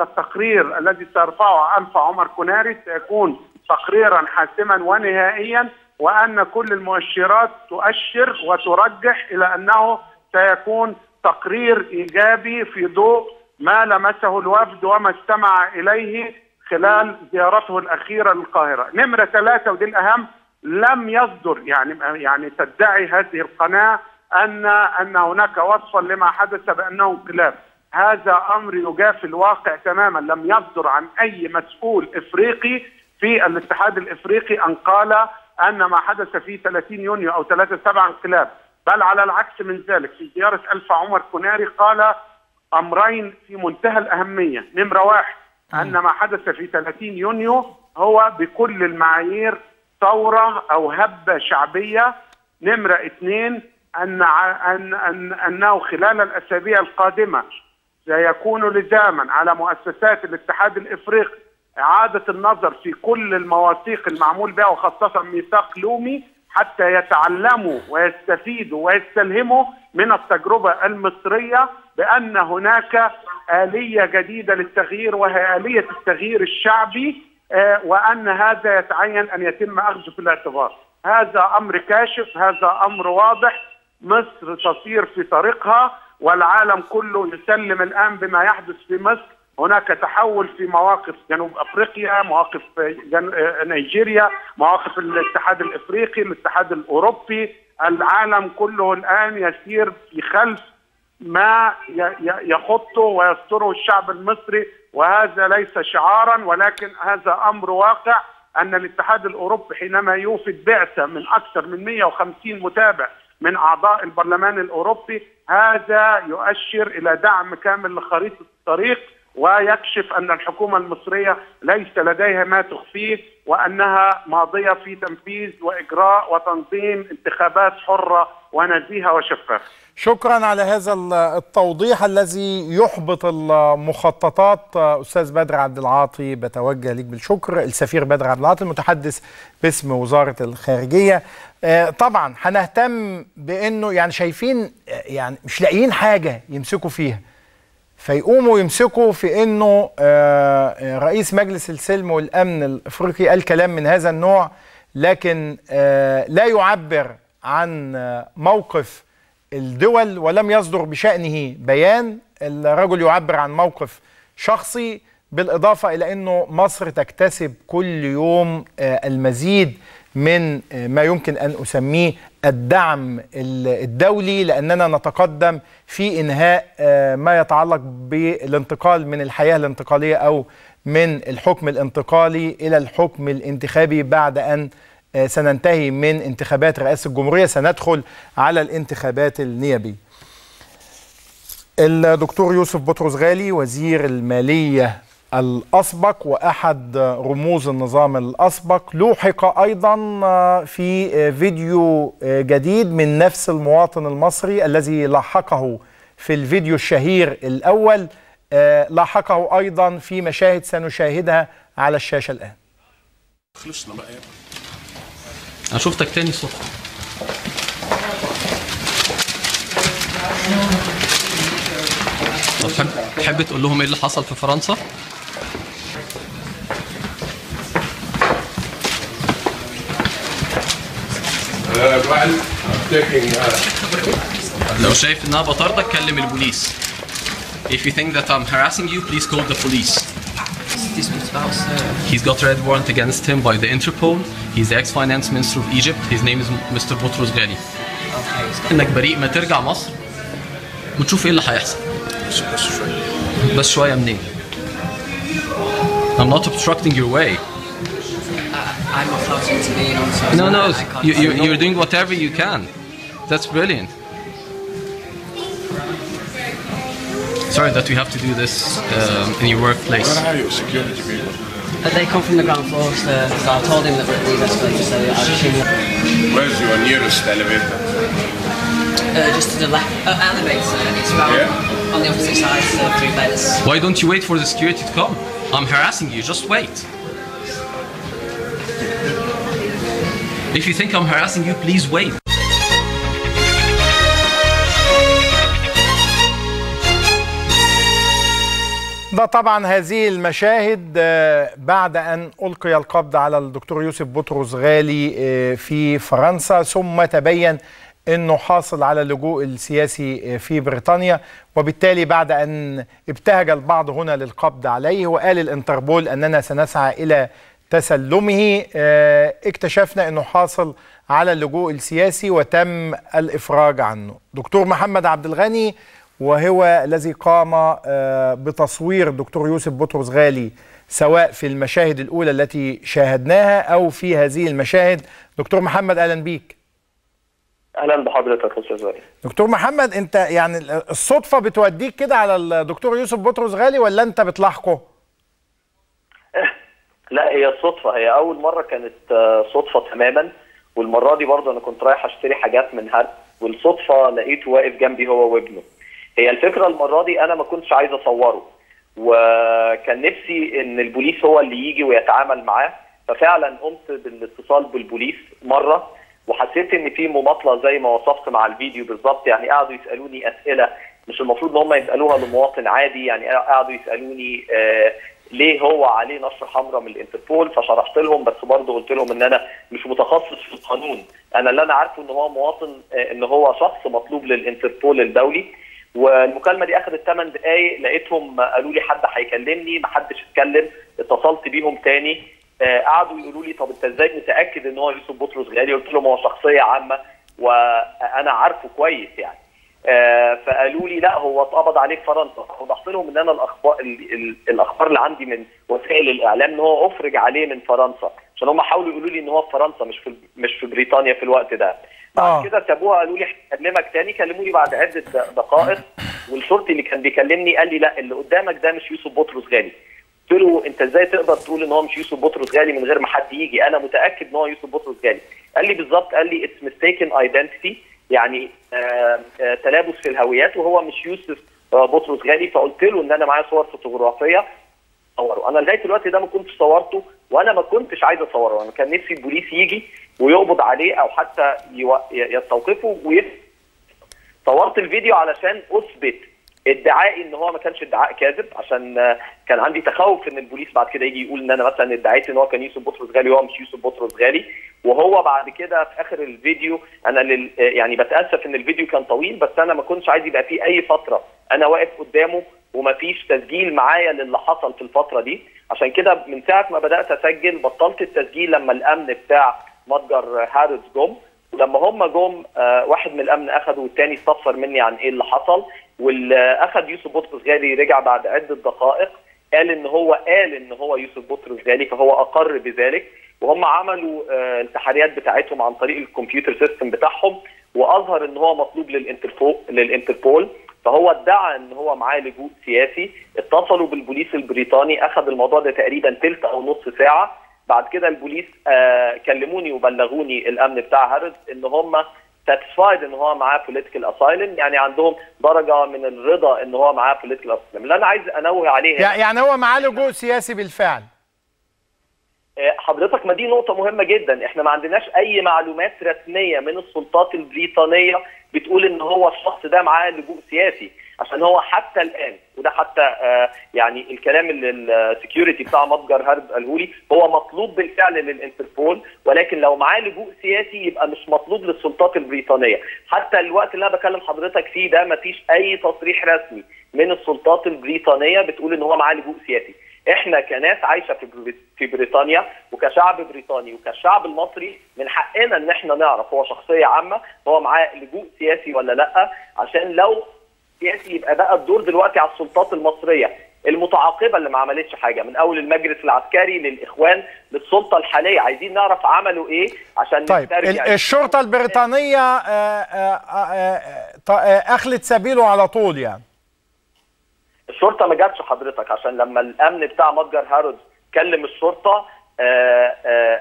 التقرير الذي سيرفعه ألفا عمر كوناري سيكون تقريرا حاسما ونهائيا، وأن كل المؤشرات تؤشر وترجح إلى أنه سيكون تقرير إيجابي في ضوء ما لمسه الوفد وما استمع إليه خلال زيارته الأخيرة للقاهرة. نمرة ثلاثة ودي الأهم، لم يصدر يعني تدعي هذه القناة أن هناك وصفا لما حدث بأنه انقلاب. هذا أمر يجافي الواقع تماما. لم يصدر عن أي مسؤول إفريقي في الاتحاد الإفريقي أن قال أن ما حدث في 30 يونيو أو 3/7 انقلاب، بل على العكس من ذلك في زيارة ألفا عمر كوناري قال أمرين في منتهى الأهمية. نمرة واحد، أن ما حدث في 30 يونيو هو بكل المعايير ثورة أو هبة شعبية. نمرة اثنين، أنه خلال الأسابيع القادمة سيكون لزاما على مؤسسات الاتحاد الإفريقي إعادة النظر في كل المواثيق المعمول بها وخاصة ميثاق لومي حتى يتعلموا ويستفيدوا ويستلهموا من التجربة المصرية بأن هناك آلية جديدة للتغيير وهي آلية التغيير الشعبي، وأن هذا يتعين أن يتم أخذه في الاعتبار. هذا أمر كاشف، هذا أمر واضح، مصر تسير في طريقها والعالم كله يسلم الآن بما يحدث في مصر. هناك تحول في مواقف جنوب أفريقيا، مواقف نيجيريا، مواقف الاتحاد الإفريقي، الاتحاد الأوروبي، العالم كله الآن يسير في خلف ما يخطه ويستره الشعب المصري، وهذا ليس شعارا ولكن هذا أمر واقع. أن الاتحاد الأوروبي حينما يوفد بعثة من أكثر من 150 متابع من أعضاء البرلمان الأوروبي، هذا يؤشر إلى دعم كامل لخريطة الطريق، ويكشف أن الحكومة المصرية ليس لديها ما تخفيه، وأنها ماضية في تنفيذ وإجراء وتنظيم انتخابات حرة ونزيهة وشفافة. شكرا على هذا التوضيح الذي يحبط المخططات. أستاذ بدر عبد العاطي، بتوجه لك بالشكر. السفير بدر عبد العاطي المتحدث باسم وزارة الخارجية. طبعا هنهتم بأنه يعني شايفين يعني مش لاقيين حاجة يمسكوا فيها، فيقوموا يمسكوا في انه رئيس مجلس السلم والامن الافريقي قال كلام من هذا النوع، لكن لا يعبر عن موقف الدول ولم يصدر بشأنه بيان. الرجل يعبر عن موقف شخصي، بالاضافة الى انه مصر تكتسب كل يوم المزيد من ما يمكن أن أسميه الدعم الدولي، لأننا نتقدم في إنهاء ما يتعلق بالانتقال من الحياة الانتقالية أو من الحكم الانتقالي إلى الحكم الانتخابي. بعد أن سننتهي من انتخابات رئاسة الجمهورية سندخل على الانتخابات النيابية. الدكتور يوسف بطرس غالي وزير المالية الأسبق وأحد رموز النظام الأسبق لوحق أيضا في فيديو جديد من نفس المواطن المصري الذي لاحقه في الفيديو الشهير الأول، لاحقه أيضا في مشاهد سنشاهدها على الشاشة الآن. خلصنا بقى يا ابني، أنا شفتك تاني الصبح. تحب تقول لهم إيه اللي حصل في فرنسا؟ لو شايف انها بطاردك كلم البوليس. If you think that I'm harassing you, please call the police. He's got red warrant against him by the Interpol. He's the ex-finance minister of Egypt. His name is Mr. بطرس غالي. انك بريء، ما ترجع مصر وتشوف ايه اللي هيحصل. بس شوية منين؟ I'm not obstructing your way. I'm not helping to be on social. No, no, you're doing whatever you can. That's brilliant. Sorry that we have to do this in your workplace. Where are your security people? They come from the ground floor, sir. So I told him that we're at the escalator, so I've seen them. Where's your nearest elevator? Just to the left. Elevator, sir. It's around on the opposite side, so 3 ladders. Why don't you wait for the security to come? I'm harassing you. Just wait. If you think I'm harassing you, please wait. ده طبعا هذه المشاهد بعد أن ألقي القبض على الدكتور يوسف بطرس غالي في فرنسا، ثم تبين أنه حاصل على اللجوء السياسي في بريطانيا، وبالتالي بعد أن ابتهج البعض هنا للقبض عليه وقال الانتربول أننا سنسعى إلى تسلمه، اكتشفنا أنه حاصل على اللجوء السياسي وتم الإفراج عنه. دكتور محمد عبد الغني وهو الذي قام بتصوير دكتور يوسف بطرس غالي سواء في المشاهد الأولى التي شاهدناها أو في هذه المشاهد. دكتور محمد أهلا بيك. أهلا بحضرتك أستاذ وائل. دكتور محمد، أنت يعني الصدفة بتوديك كده على الدكتور يوسف بطرس غالي ولا أنت بتلاحقه؟ لا، هي الصدفة، هي أول مرة كانت صدفة تماما، والمرة دي برضه أنا كنت رايح أشتري حاجات من هرب، والصدفة لقيته واقف جنبي هو وابنه. هي الفكرة المرة دي أنا ما كنتش عايز أصوره، وكان نفسي إن البوليس هو اللي يجي ويتعامل معاه، ففعلا قمت بالاتصال بالبوليس مرة، وحسيت ان في مماطله زي ما وصفت مع الفيديو بالظبط. يعني قعدوا يسالوني اسئله مش المفروض ان هم يسالوها لمواطن عادي. يعني قعدوا يسالوني ليه هو عليه نشر حمراء من الانتربول، فشرحت لهم، بس برضه قلت لهم ان انا مش متخصص في القانون، انا اللي انا عارفه ان هو مواطن، ان هو شخص مطلوب للانتربول الدولي. والمكالمه دي اخذت 8 دقائق، لقيتهم قالوا لي حد هيكلمني، ما حدش اتكلم، اتصلت بيهم تاني، قعدوا يقولوا لي طب انت ازاي متاكد ان هو يوسف بطرس غالي؟ قلت لهم هو شخصيه عامه وانا عارفه كويس يعني. فقالوا لي لا هو اتقبض عليه في فرنسا. وضحت لهم ان انا الاخبار اللي عندي من وسائل الاعلام ان هو افرج عليه من فرنسا، عشان هم حاولوا يقولوا لي ان هو في فرنسا مش في بريطانيا في الوقت ده. بعد كده سابوها، قالوا لي هكلمك تاني، كلموني بعد عده دقائق، والشرطي اللي كان بيكلمني قال لي لا اللي قدامك ده مش يوسف بطرس غالي. قلت له انت ازاي تقدر تقول ان هو مش يوسف بطرس غالي من غير ما حد يجي؟ انا متاكد ان هو يوسف بطرس غالي. قال لي بالظبط، قال لي اتس ميستيكن ايدنتيتي، يعني تلابس في الهويات، وهو مش يوسف بطرس غالي. فقلت له ان انا معايا صور فوتوغرافيه صوره، انا لغايه الوقت ده ما كنتش صورته، وانا ما كنتش عايز اصوره، انا كان نفسي البوليس يجي ويقبض عليه او حتى يستوقفه صورت الفيديو علشان اثبت ادعائي ان هو ما كانش ادعاء كاذب، عشان كان عندي تخوف ان البوليس بعد كده يجي يقول ان انا مثلا ادعيت ان هو كان يوسف بطرس غالي وهو مش يوسف بطرس غالي. وهو بعد كده في اخر الفيديو انا يعني بتاسف ان الفيديو كان طويل، بس انا ما كنتش عايز يبقى فيه اي فتره انا واقف قدامه وما فيش تسجيل معايا للي حصل في الفتره دي. عشان كده من ساعه ما بدات اسجل بطلت التسجيل لما الامن بتاع متجر هارودز جم، ولما هم جم واحد من الامن اخده والثاني استفسر مني عن ايه اللي حصل، واللي اخذ يوسف بطرس غالي رجع بعد عده دقائق قال ان هو يوسف بطرس غالي، فهو اقر بذلك. وهم عملوا التحريات بتاعتهم عن طريق الكمبيوتر سيستم بتاعهم، واظهر ان هو مطلوب للانتربول، فهو ادعى ان هو معاه لجوء سياسي. اتصلوا بالبوليس البريطاني، اخذ الموضوع ده تقريبا تلت او نص ساعه. بعد كده البوليس كلموني وبلغوني الامن بتاع هارودز ان هم ساتسفايد ان هو معاه بوليتيكال اسايلم، يعني عندهم درجه من الرضا ان هو معاه بوليتيكال اسايلم. اللي انا عايز انوه عليه يعني هو معاه لجوء سياسي بالفعل. حضرتك ما دي نقطه مهمه جدا، احنا ما عندناش اي معلومات رسميه من السلطات البريطانيه بتقول ان هو الشخص ده معاه لجوء سياسي، عشان هو حتى الان وده حتى يعني الكلام اللي السكيورتي بتاع متجر هارب قاله لي، هو مطلوب بالفعل للانتربول، ولكن لو معاه لجوء سياسي يبقى مش مطلوب للسلطات البريطانيه. حتى الوقت اللي انا بكلم حضرتك فيه ده ما فيش اي تصريح رسمي من السلطات البريطانيه بتقول ان هو معاه لجوء سياسي. احنا كناس عايشه في بريطانيا وكشعب بريطاني وكشعب المصري من حقنا ان احنا نعرف هو شخصيه عامه هو معاه لجوء سياسي ولا لا، عشان لو سياسي يبقى بقى الدور دلوقتي على السلطات المصريه المتعاقبه اللي ما عملتش حاجه، من اول المجلس العسكري للاخوان للسلطه الحاليه، عايزين نعرف عملوا ايه عشان طيب نسترجع. الشرطه البريطانيه اخلت سبيله على طول يعني. الشرطه ما جاتش حضرتك، عشان لما الامن بتاع متجر هارودز كلم الشرطه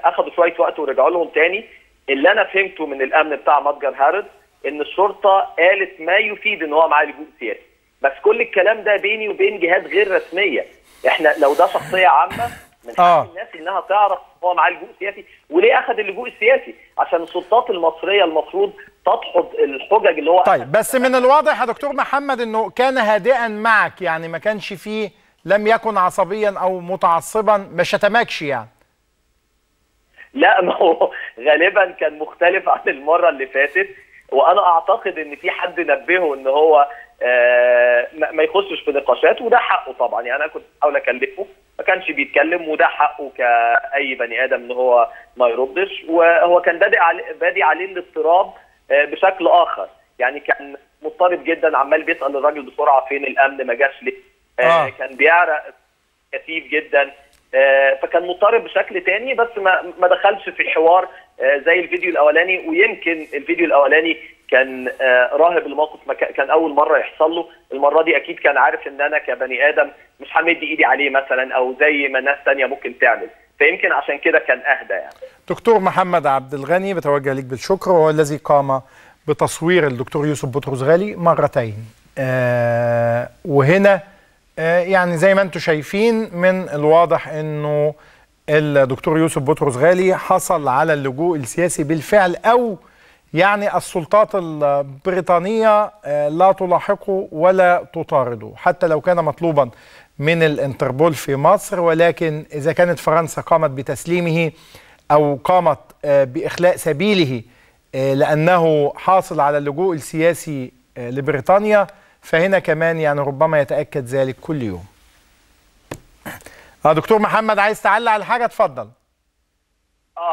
اخدوا شويه وقت ورجعوا لهم تاني. اللي انا فهمته من الامن بتاع متجر هارودز ان الشرطه قالت ما يفيد ان هو معاه لجوء سياسي، بس كل الكلام ده بيني وبين جهات غير رسميه. احنا لو ده شخصيه عامه من حق الناس انها تعرف هو معاه لجوء سياسي، وليه اخذ اللجوء السياسي؟ عشان السلطات المصريه المفروض تدحض الحجج اللي هو طيب. بس من الواضح يا دكتور محمد انه كان هادئا معك، يعني ما كانش فيه، لم يكن عصبيا او متعصبا، ما شتمكش يعني. لا ما هو غالبا كان مختلف عن المره اللي فاتت، وانا اعتقد ان في حد نبهه ان هو ما يخشش في نقاشات، وده حقه طبعا. يعني انا كنت بحاول اكلمه ما كانش بيتكلم، وده حقه كاي بني ادم ان هو ما يردش، وهو كان بادئ عليه الاضطراب بشكل اخر، يعني كان مضطرب جدا، عمال بيسال الراجل بسرعه فين الامن ما جاش ليه، كان بيعرق كثيف جدا، فكان مضطرب بشكل تاني، بس ما دخلش في حوار زي الفيديو الاولاني. ويمكن الفيديو الاولاني كان راهب الموقف، كان اول مره يحصل له، المره دي اكيد كان عارف ان انا كبني ادم مش همدي ايدي عليه مثلا، او زي ما ناس ثانيه ممكن تعمل، فيمكن عشان كده كان اهدى يعني. دكتور محمد عبد الغني بتوجه ليك بالشكر، وهو الذي قام بتصوير الدكتور يوسف بطرس غالي مرتين. وهنا يعني زي ما انتم شايفين من الواضح انه الدكتور يوسف بطرس غالي حصل على اللجوء السياسي بالفعل، أو يعني السلطات البريطانية لا تلاحقه ولا تطارده حتى لو كان مطلوبا من الانتربول في مصر، ولكن إذا كانت فرنسا قامت بتسليمه أو قامت بإخلاء سبيله لأنه حاصل على اللجوء السياسي لبريطانيا، فهنا كمان يعني ربما يتأكد ذلك كل يوم. دكتور محمد عايز تعلق على حاجة؟ اتفضل.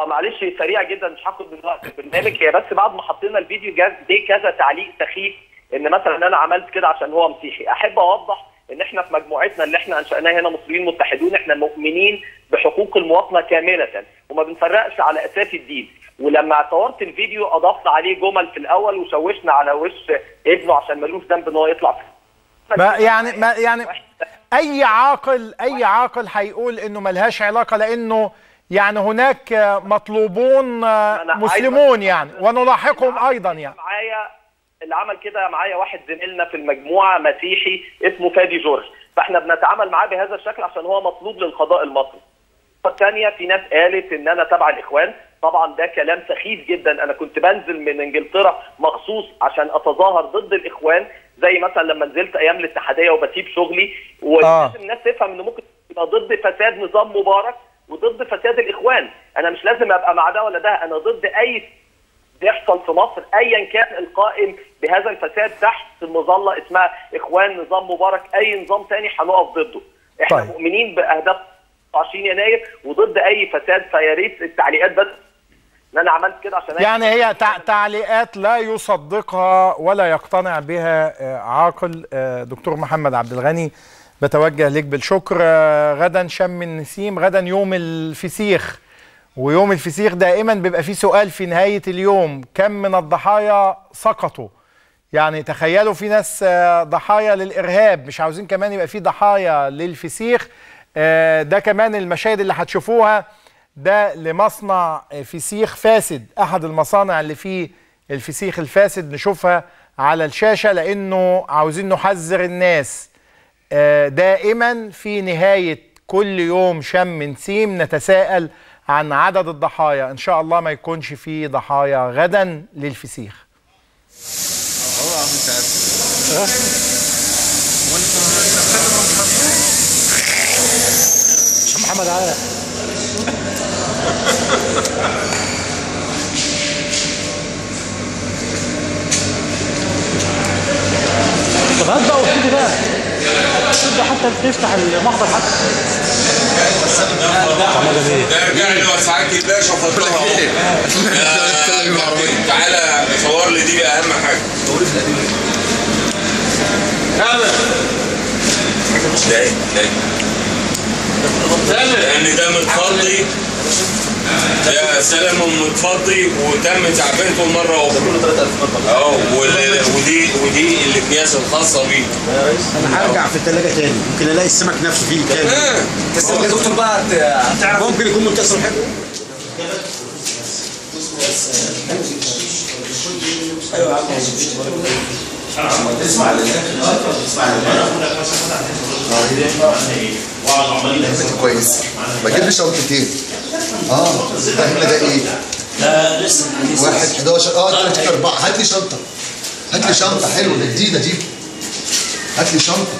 معلش سريع جدا، مش هاخد من وقت البرنامج، هي بس بعد ما حطينا الفيديو جاز دي كذا تعليق سخيف ان مثلا انا عملت كده عشان هو مسيحي. احب اوضح ان احنا في مجموعتنا اللي احنا انشأناها هنا مصريين متحدون، احنا مؤمنين بحقوق المواطنة كاملة وما بنفرقش على اساس الدين. ولما صورت الفيديو اضفت عليه جمل في الاول وشوشنا على وش ابنه عشان ملوش ذنب ان هو يطلع. ما يعني اي عاقل هيقول انه ملهاش علاقة، لانه يعني هناك مطلوبون مسلمون يعني ونلاحقهم ايضا. يعني اللي عمل كده معايا واحد زميلنا في المجموعه مسيحي اسمه فادي جورج، فاحنا بنتعامل معاه بهذا الشكل عشان هو مطلوب للقضاء المصري. الثانيه في ناس قالت ان انا تبع الاخوان، طبعا ده كلام سخيف جدا. انا كنت بنزل من انجلترا مخصوص عشان اتظاهر ضد الاخوان، زي مثلا لما نزلت ايام الاتحاديه وبسيب شغلي. ولازم الناس تفهم ان ممكن تبقى ضد فساد نظام مبارك وضد فساد الاخوان، انا مش لازم ابقى مع ده ولا ده، انا ضد اي بيحصل في مصر ايا كان القائم بهذا الفساد تحت المظله اسمها اخوان، نظام مبارك، اي نظام ثاني هنقف ضده. احنا طيب. مؤمنين باهداف 20 يناير وضد اي فساد، فيا ريت التعليقات بس ان انا عملت كده عشان يعني هي تعليقات لا يصدقها ولا يقتنع بها عاقل. دكتور محمد عبد الغني بتوجه لك بالشكر. غدا شم النسيم، غدا يوم الفسيخ، ويوم الفسيخ دائما بيبقى فيه سؤال في نهاية اليوم: كم من الضحايا سقطوا؟ يعني تخيلوا في ناس ضحايا للإرهاب، مش عاوزين كمان يبقى فيه ضحايا للفسيخ. ده كمان المشاهد اللي هتشوفوها ده لمصنع فسيخ فاسد، أحد المصانع اللي فيه الفسيخ الفاسد، نشوفها على الشاشة لأنه عاوزين نحذر الناس. دائما في نهاية كل يوم شم نسيم نتساءل عن عدد الضحايا، إن شاء الله ما يكونش فيه ضحايا غدا للفسيخ. محمد عادل غد بقى وابتدي بقى تبدأ حتى تفتح المحضر حتى. ده ارجع لي وساعات كده شفطتها اهو. تعالى صور لي دي اهم حاجه. مش لاقي لان ده متفضي، ده سلم متفضي وتم تعبئته مره واحده. اه ودي الاكياس الخاصه بيه. انا هرجع في الثلاجه تاني، ممكن الاقي السمك نفسه فيه تاني. بس يا دكتور بقى هتعرف ممكن يكون منتصر حلو. ايوه يا عم اسمع كويس، بجيب لي شنطتين. احنا ده ايه؟ ده لسه 1/11 3/4. هات لي شنطه، هات لي شنطه حلوه جديده دي، هات لي شنطه.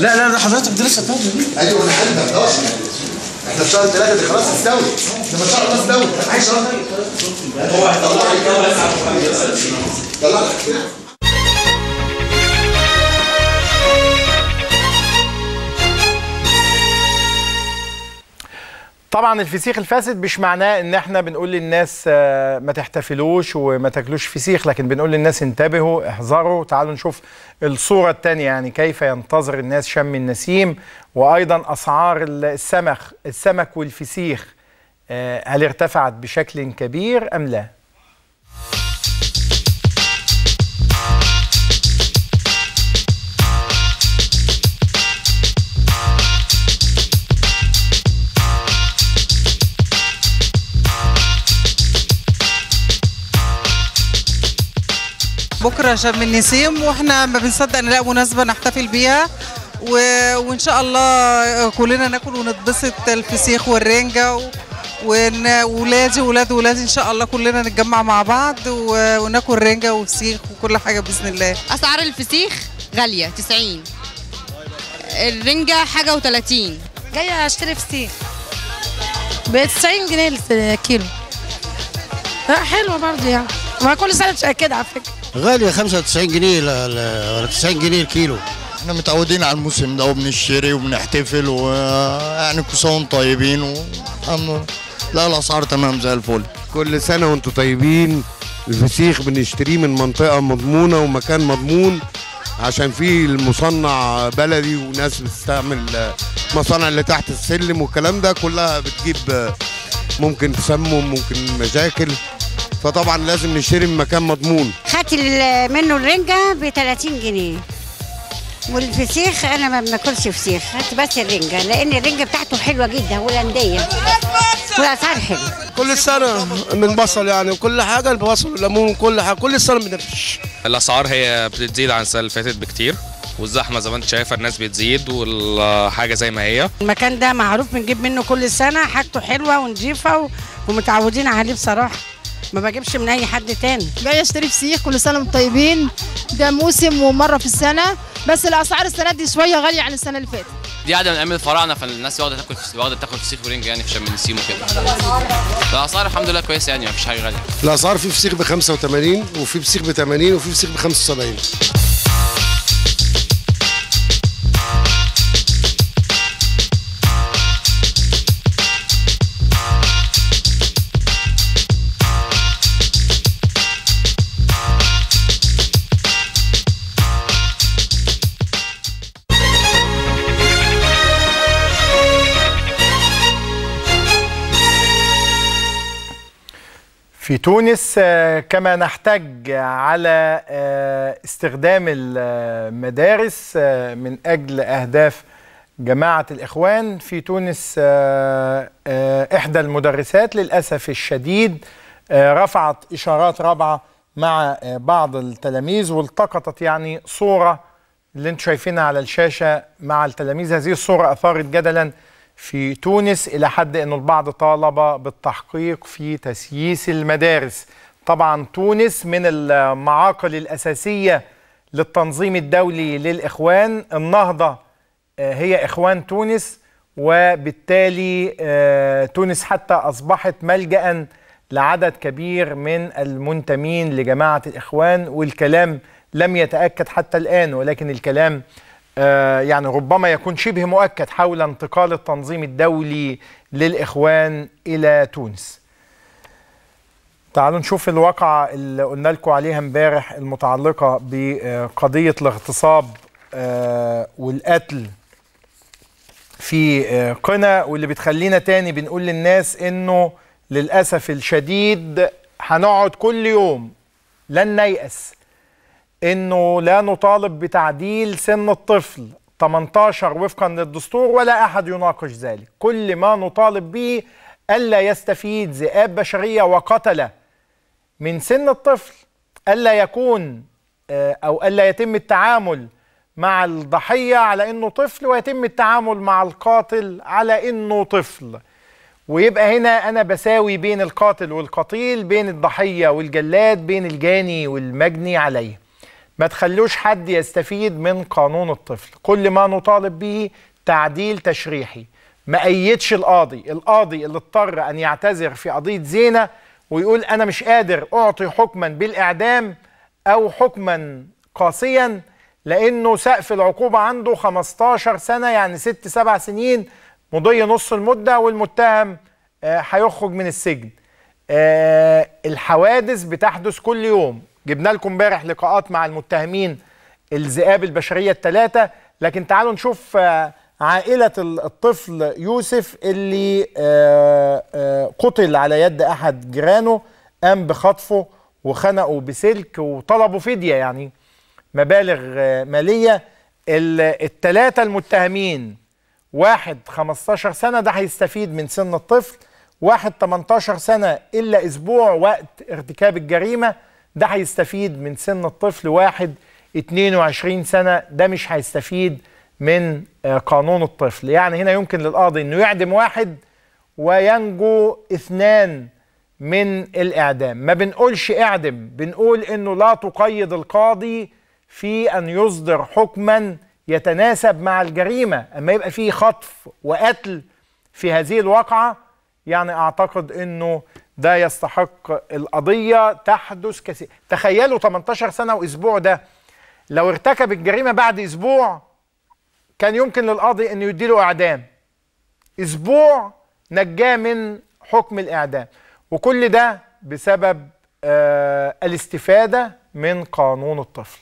لا لا حضرتك دي لسه بتاعتي دي. ايوه انا حلمي 11، احنا في شهر 3 دي خلاص استوت، ده ما شاء الله استوت. عايز شنطه هو هيطلع لي طلع لك. طبعا الفسيخ الفاسد مش معناه ان احنا بنقول للناس ما تحتفلوش وما تاكلوش فسيخ، لكن بنقول للناس انتبهوا، احذروا. تعالوا نشوف الصورة الثانية، يعني كيف ينتظر الناس شم النسيم، وايضا اسعار السمك والفسيخ، هل ارتفعت بشكل كبير ام لا؟ بكره شم النسيم، واحنا ما بنصدق نلاقي مناسبه نحتفل بيها وان شاء الله كلنا ناكل ونتبسط الفسيخ والرنجه وولادي وولاد ولادي ان شاء الله كلنا نتجمع مع بعض وناكل رنجه وفسيخ وكل حاجه باذن الله. اسعار الفسيخ غاليه 90، الرنجه حاجه و30. جايه اشتري فسيخ ب 90 جنيه الكيلو. لا حلوه برضه يعني، ما كل سنه بتبقى كده على فكره. غاليه 95 جنيه ولا 90 جنيه الكيلو. احنا متعودين على الموسم ده وبنشتري وبنحتفل ويعني كل سنه وانتم طيبين لا الاسعار تمام زي الفل. كل سنه وانتم طيبين. الفسيخ بنشتريه من منطقه مضمونه ومكان مضمون عشان فيه المصنع بلدي وناس بتستعمل المصانع اللي تحت السلم والكلام ده كلها بتجيب ممكن تسمم ممكن مشاكل، فطبعا لازم نشتري من مكان مضمون. خدت منه الرنجه ب 30 جنيه والفسيخ انا ما باكلش فسيخ، خدت بس الرنجه لان الرنجه بتاعته حلوه جدا هولنديه والاسعار حلوه. كل سنه بنبصل يعني وكل حاجه، البصل والليمون وكل حاجه كل سنه بنفرش. الاسعار هي بتزيد عن السنه اللي فاتت بكتير، والزحمه زي ما انت شايفه الناس بتزيد والحاجه زي ما هي. المكان ده معروف بنجيب منه كل سنه، حاجته حلوه ونضيفه ومتعودين عليه بصراحه، ما بجيبش من اي حد تاني. جاي اشتري فسيخ كل سنه وانتم طيبين، ده موسم ومره في السنه، بس الاسعار السنه دي شويه غاليه عن السنه اللي فاتت. دي قاعده من ايام الفراعنه، فالناس واخده تاكل فسيخ ورنج يعني في شم النسيم وكده. الاسعار الحمد لله كويسه يعني ما فيش حاجه غاليه. الاسعار في فسيخ ب 85 وفي فسيخ ب 80 وفي فسيخ ب 75. في تونس كما نحتج على استخدام المدارس من أجل أهداف جماعة الإخوان، في تونس إحدى المدرسات للأسف الشديد رفعت إشارات رابعة مع بعض التلاميذ والتقطت يعني صورة اللي انتم شايفينها على الشاشة مع التلاميذ. هذه الصورة أثارت جدلا في تونس إلى حد أن البعض طالب بالتحقيق في تسييس المدارس. طبعا تونس من المعاقل الأساسية للتنظيم الدولي للإخوان، النهضة هي إخوان تونس، وبالتالي تونس حتى أصبحت ملجأ لعدد كبير من المنتمين لجماعة الإخوان، والكلام لم يتأكد حتى الآن ولكن الكلام يعني ربما يكون شبه مؤكد حول انتقال التنظيم الدولي للإخوان إلى تونس. تعالوا نشوف الواقعة اللي قلنا لكم عليها امبارح المتعلقة بقضية الاغتصاب والقتل في قنا، واللي بتخلينا تاني بنقول للناس إنه للأسف الشديد هنقعد كل يوم لن نيأس إنه لا نطالب بتعديل سن الطفل 18 وفقا للدستور ولا أحد يناقش ذلك. كل ما نطالب به ألا يستفيد ذئاب بشرية وقتلة من سن الطفل، ألا يكون أو ألا يتم التعامل مع الضحية على إنه طفل ويتم التعامل مع القاتل على إنه طفل، ويبقى هنا أنا بساوي بين القاتل والقتيل، بين الضحية والجلاد، بين الجاني والمجني عليه. ما تخلوش حد يستفيد من قانون الطفل. كل ما نطالب به تعديل تشريحي. ما أيدش القاضي اللي اضطر أن يعتذر في قضية زينة ويقول أنا مش قادر أعطي حكما بالإعدام أو حكما قاسيا لأنه سقف العقوبة عنده 15 سنة، يعني 6-7 سنين مضي نص المدة والمتهم هيخرج من السجن. الحوادث بتحدث كل يوم. جبنا لكم امبارح لقاءات مع المتهمين الذئاب البشريه ال3، لكن تعالوا نشوف عائله الطفل يوسف اللي قتل على يد احد جيرانه، قام بخطفه وخنقه بسلك وطلبوا فديه يعني مبالغ ماليه. ال3 المتهمين، واحد 15 سنه ده هيستفيد من سن الطفل، واحد 18 سنه الا اسبوع وقت ارتكاب الجريمه ده هيستفيد من سن الطفل، واحد 22 سنة ده مش هيستفيد من قانون الطفل. يعني هنا يمكن للقاضي انه يعدم واحد وينجو اثنان من الاعدام. ما بنقولش اعدم، بنقول انه لا تقيد القاضي في ان يصدر حكما يتناسب مع الجريمة. اما يبقى فيه خطف وقتل في هذه الواقعة، يعني اعتقد انه ده يستحق القضية تحدث كثير. تخيلوا 18 سنة واسبوع، ده لو ارتكب الجريمة بعد اسبوع كان يمكن للقاضي انه يديله اعدام، اسبوع نجاه من حكم الاعدام، وكل ده بسبب الاستفادة من قانون الطفل.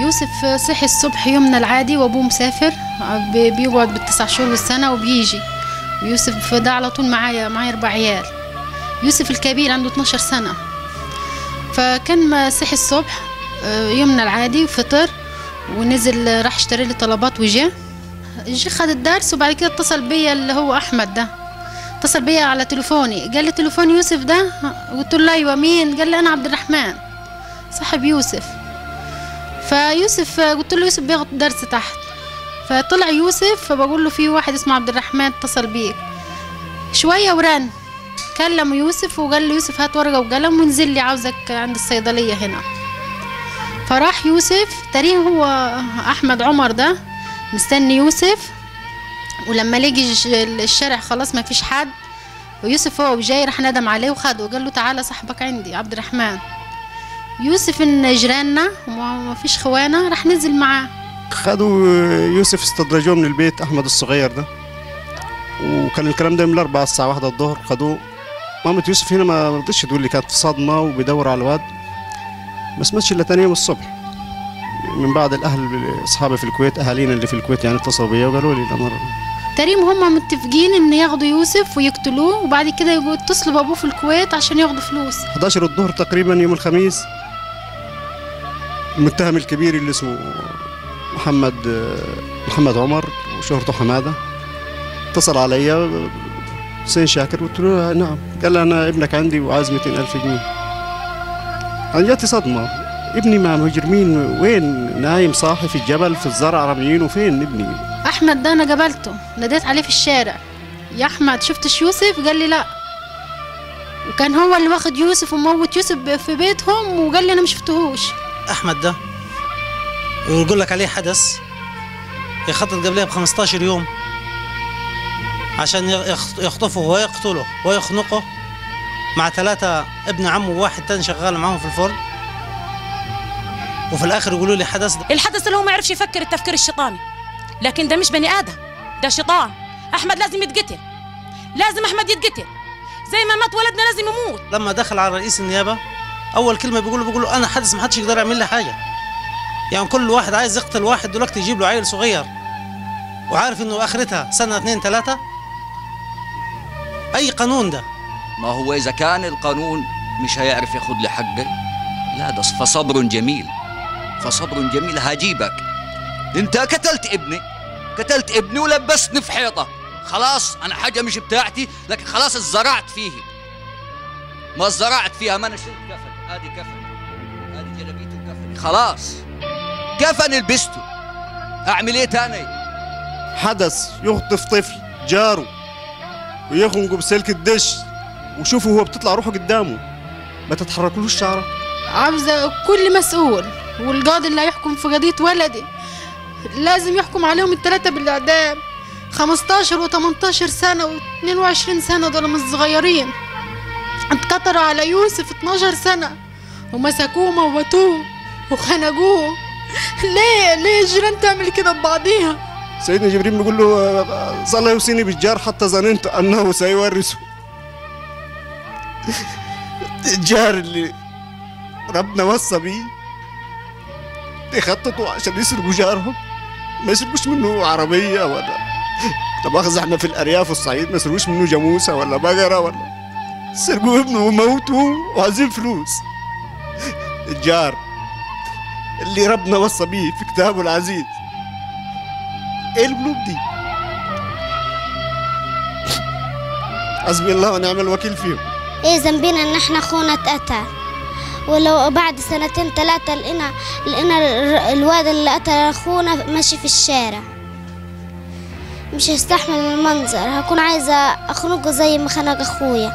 يوسف صحي الصبح يومنا العادي وابوه مسافر، بيقعد بالتسع شهور والسنه وبيجي. يوسف ده على طول معايا 4 عيال. يوسف الكبير عنده 12 سنه. فكان ما صحي الصبح يومنا العادي، فطر ونزل راح اشتري لي طلبات وجا. جه خد الدرس وبعد كده اتصل بيا اللي هو احمد ده، اتصل بيا على تليفوني، قال لي تليفون يوسف ده، قلت له ايوه مين؟ قال لي انا عبد الرحمن صاحب يوسف. فيوسف قلت له يوسف بياخد درس تحت. فطلع يوسف، فبقول له في واحد اسمه عبد الرحمن اتصل بيك شويه ورن. كلم يوسف وقال له يوسف هات ورقه وقلم وانزل لي، عاوزك عند الصيدليه هنا. فراح يوسف تاريه هو احمد عمر ده مستني يوسف، ولما لقي الشارع خلاص ما فيش حد، ويوسف هو جاي راح ندم عليه وخده وقال له تعالى صاحبك عندي عبد الرحمن. يوسف ان جيراننا وما فيش خوانه، راح ننزل معاه. خدوا يوسف استدرجوه من البيت احمد الصغير ده، وكان الكلام ده من 4 الساعه 1 الظهر. خدوه مامة يوسف هنا ما رضتش تقول لي، كانت صدمه وبيدور على الواد، ما سمعتش الا ثاني يوم الصبح من بعد الاهل اصحابي في الكويت، اهالينا اللي في الكويت يعني اتصلوا بيا وقالوا لي الامر. تقريبا هم متفقين ان ياخدوا يوسف ويقتلوه وبعد كده يتصلوا بابوه في الكويت عشان ياخدوا فلوس. 11 الظهر تقريبا يوم الخميس، المتهم الكبير اللي اسمه محمد عمر وشهرته حماده اتصل عليا حسين شاكر، قلت له نعم. قال لي انا ابنك عندي وعايز 200,000 جنيه. انا جاتي صدمه، ابني مع مجرمين، وين نايم صاحي في الجبل في الزرع راميين، وفين ابني؟ احمد ده انا جبلته، ناديت عليه في الشارع يا احمد شفتش يوسف؟ قال لي لا، وكان هو اللي واخد يوسف وموت يوسف في بيتهم، وقال لي انا ما شفتهوش. احمد ده يقول لك عليه حدث يخطط قبلها ب15 يوم عشان يخطفه ويقتله ويخنقه مع 3 ابن عمه وواحد تاني شغال معاهم في الفرن، وفي الاخر يقولوا لي حدث. ده الحدث اللي هو ما يعرفش يفكر التفكير الشيطاني، لكن ده مش بني ادم، ده شيطان. احمد لازم يتقتل، لازم احمد يتقتل زي ما مات ولدنا، لازم يموت. لما دخل على رئيس النيابه اول كلمه بيقول له انا حدث، ما حدش يقدر يعمل لي حاجه. يعني كل واحد عايز يقتل واحد دلوقتي يجيب له عيل صغير وعارف انه اخرتها سنه 2 3. اي قانون ده؟ ما هو اذا كان القانون مش هيعرف ياخد لي حقي، لا ده فصبر جميل، فصبر جميل. هجيبك انت، قتلت ابني ولبستني في حيطه، خلاص انا حاجه مش بتاعتي، لكن خلاص اتزرعت فيه، ما اتزرعت فيها، ما انا شلت كفن، ادي كفن، ادي جلابيته وكفني، خلاص كفن لبسته، اعمل ايه تاني؟ حدث يخطف طفل جاره ويخنقه بسلك الدش، وشوفه هو بتطلع روحه قدامه، ما تتحركلوش شعره. عاوزه كل مسؤول والقاضي اللي هيحكم في قضيه ولدي لازم يحكم عليهم ال3 بالاعدام. 15 و18 سنه و22 سنه، دول مش صغيرين. اتكتروا على يوسف 12 سنة ومسكوه وموتوه وخنقوه ليه الجيران تعمل كده ببعضيها؟ سيدنا جبريل بيقول له صلى يوصيني بالجار حتى ظننت انه سيورثه. الجار اللي ربنا وصى بيه يخططوا عشان يسرقوا جارهم، ما يسرقوش منه عربيه ولا طب اخذ، احنا في الارياف والصعيد ما يسرقوش منه جاموسه ولا بقره، ولا سرقوا ابنه وموتوه وعايزين فلوس. الجار اللي ربنا وصى بيه في كتابه العزيز، ايه البنوب دي؟ حسبي الله ونعم الوكيل فيهم. ايه ذنبنا ان احنا اخونا اتقتل، ولو بعد سنتين ثلاثه لقينا الواد اللي قتل اخونا ماشي في الشارع، مش هستحمل المنظر، هكون عايزه اخنقه زي ما خنق اخويا.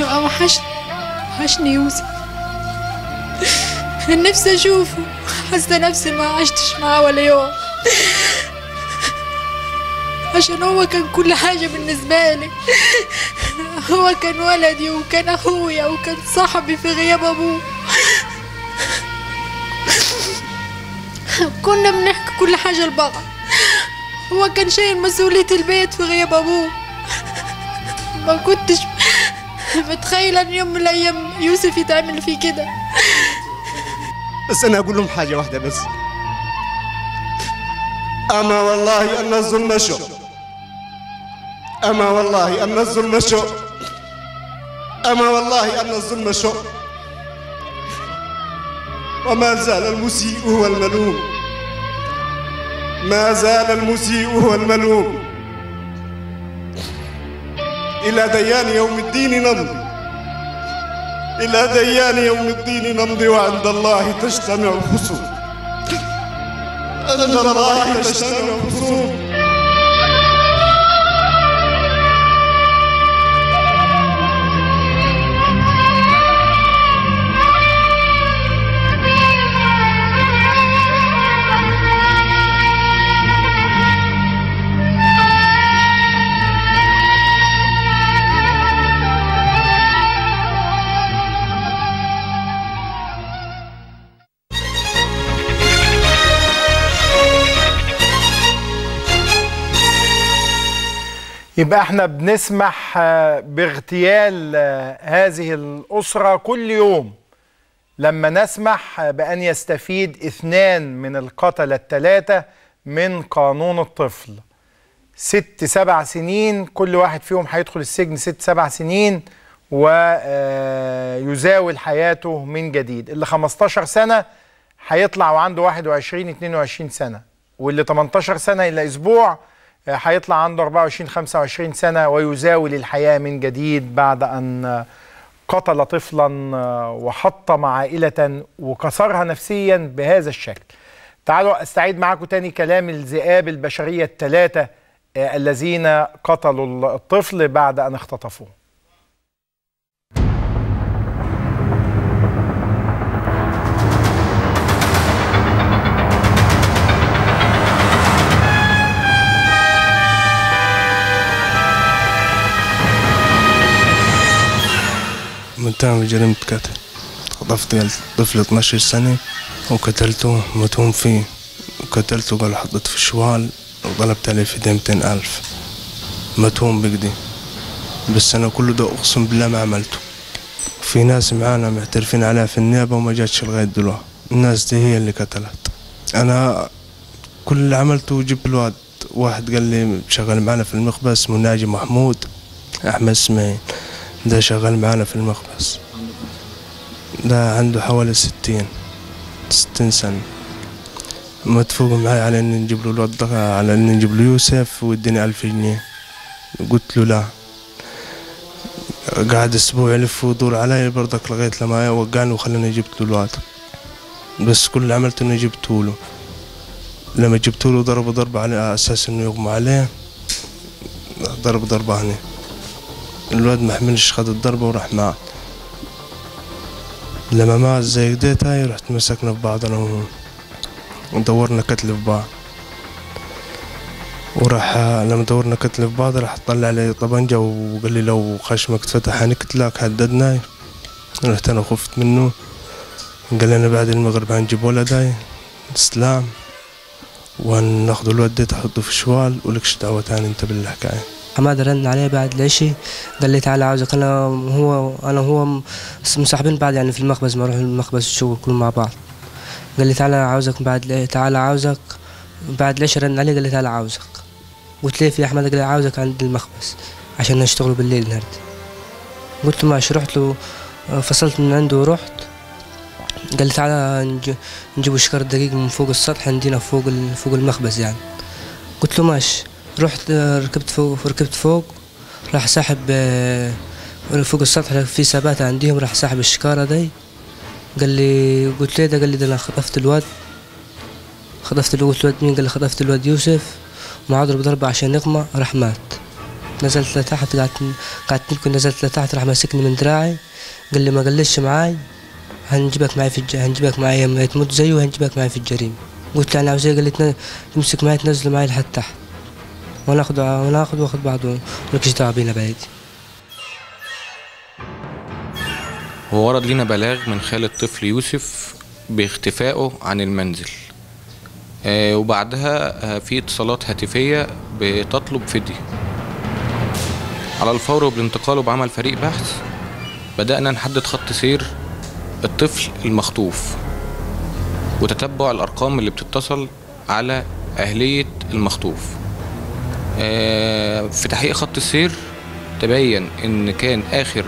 وحشني يوسف، نفسي اشوفه، حاسه نفسي ما عشتش معاه ولا يوم، عشان هو كان كل حاجه بالنسبه لي. هو كان ولدي وكان اخويا وكان صاحبي في غياب ابوه. كنا بنحكي كل حاجه لبعض، هو كان شايل مسؤوليه البيت في غياب ابوه. ما كنتش متخيله ان يوم من الايام يوسف يتعمل فيه كده. بس أنا أقول لهم حاجة واحدة بس، أما والله أن الظلم شر، أما والله أن الظلم شر، أما والله أن الظلم شر، وما زال المسيء هو الملوم، ما زال المسيء هو الملوم، إلى ديان يوم الدين نمضي، إلى ديان يوم الدين نمضي، وعند الله تجتمع الخصوم، عند الله تجتمع الخصوم. يبقى احنا بنسمح باغتيال هذه الأسرة كل يوم لما نسمح بأن يستفيد اثنان من القتلة الثلاثة من قانون الطفل. 6-7 سنين كل واحد فيهم هيدخل السجن 6-7 سنين ويزاول حياته من جديد. اللي 15 سنة هيطلع وعنده 21-22 سنة، واللي 18 سنة إلى أسبوع هيطلع عنده 24-25 سنة ويزاول الحياة من جديد بعد أن قتل طفلا وحطم عائلة وكسرها نفسيا بهذا الشكل. تعالوا أستعيد معاكم تاني كلام الذئاب البشرية الثلاثة الذين قتلوا الطفل بعد أن اختطفوه. متهم بجريمة قتل، خطفت طفل 12 سنة وقتلته، متهم فيه وقتلته، قال حطيت في شوال وطلبت عليه فدية 200,000، متهم بكده. بس أنا كله ده أقسم بالله ما عملته. في ناس معانا معترفين عليها في النيابة وما جاتش لغاية دلوقتي، الناس دي هي اللي قتلت. أنا كل اللي عملته جبت الواد، واحد قال لي شغال معانا في المخبز اسمه ناجي محمود أحمد اسماعيل، ده شغال معانا في المخبز، ده عنده حوالي 60 سنة، متفوق معايا على إني نجيب له الواد، على إني نجيب له يوسف واديني 1000 جنيه، قلت له لا، قعد أسبوع يلف ويدور علي برضك لغاية لما وقعني وخلاني جبت له الواد. بس كل اللي عملته إني جبته له، لما جبته له ضربه ضربة على أساس إنه يغمى عليه، ضرب ضربة هنا، الواد ما حملش، خد الضربة وراح معاه. لما مات زي كديتها رحت مسكنا في بعض أنا وهو، ودورنا كتل في بعض، وراح لما دورنا كتل في بعض راح طلع لي طبنجة وقال لي لو خشمك اتفتح هنقتلك، هددناي، رحت أنا خفت منه قال لنا بعد المغرب هنجيبوا لها داي السلام وناخذوا الواد دي تحطه في الشوال ولكش دعوه ثاني انت بالحكايه. حماد رن عليه بعد العشي قال لي تعالى عاوزك انا وهو مصاحبين بعض يعني في المخبز، ما نروح المخبز الشغل كلهم مع بعض. قال لي تعالى عاوزك بعد العشي رن عليه قال لي تعالى عاوزك، قلت له في احمد، قال لي عاوزك عند المخبز عشان نشتغلوا بالليل النهارده. قلت له ماشي، رحت له فصلت من عنده ورحت. قال لي تعالى نجيبوا شكر دقيق من فوق السطح عندنا فوق المخبز يعني. قلت له ماشي، رحت ركبت فوق راح ساحب فوق السطح في سبات عندهم، راح ساحب الشكاره دي. قال لي قلت له ده، قال لي ده انا خطفت الواد، قلت له الواد مين؟ قال لي خطفت الواد يوسف ومعاه اضرب ضربه عشان نقمه راح مات. نزلت لتحت قعدت نبكي، نزلت لتحت راح ماسكني من دراعي قال لي ما قلتش معاي، هنجيبك معايا هنجيبك معايا ما تموت زيه وهنجيبك معايا في الجريمه. قلت له انا عاوز ايه؟ قال لي تمسك معايا تنزل معايا لحد تحت وناخد واخد بعضه مالكش دعوه بينا بعيدي. وورد لينا بلاغ من خال الطفل يوسف باختفائه عن المنزل، وبعدها في اتصالات هاتفيه بتطلب فديه. على الفور وبالانتقال بعمل فريق بحث بدأنا نحدد خط سير الطفل المخطوف وتتبع الأرقام اللي بتتصل على أهلية المخطوف. في تحقيق خط السير تبين إن كان آخر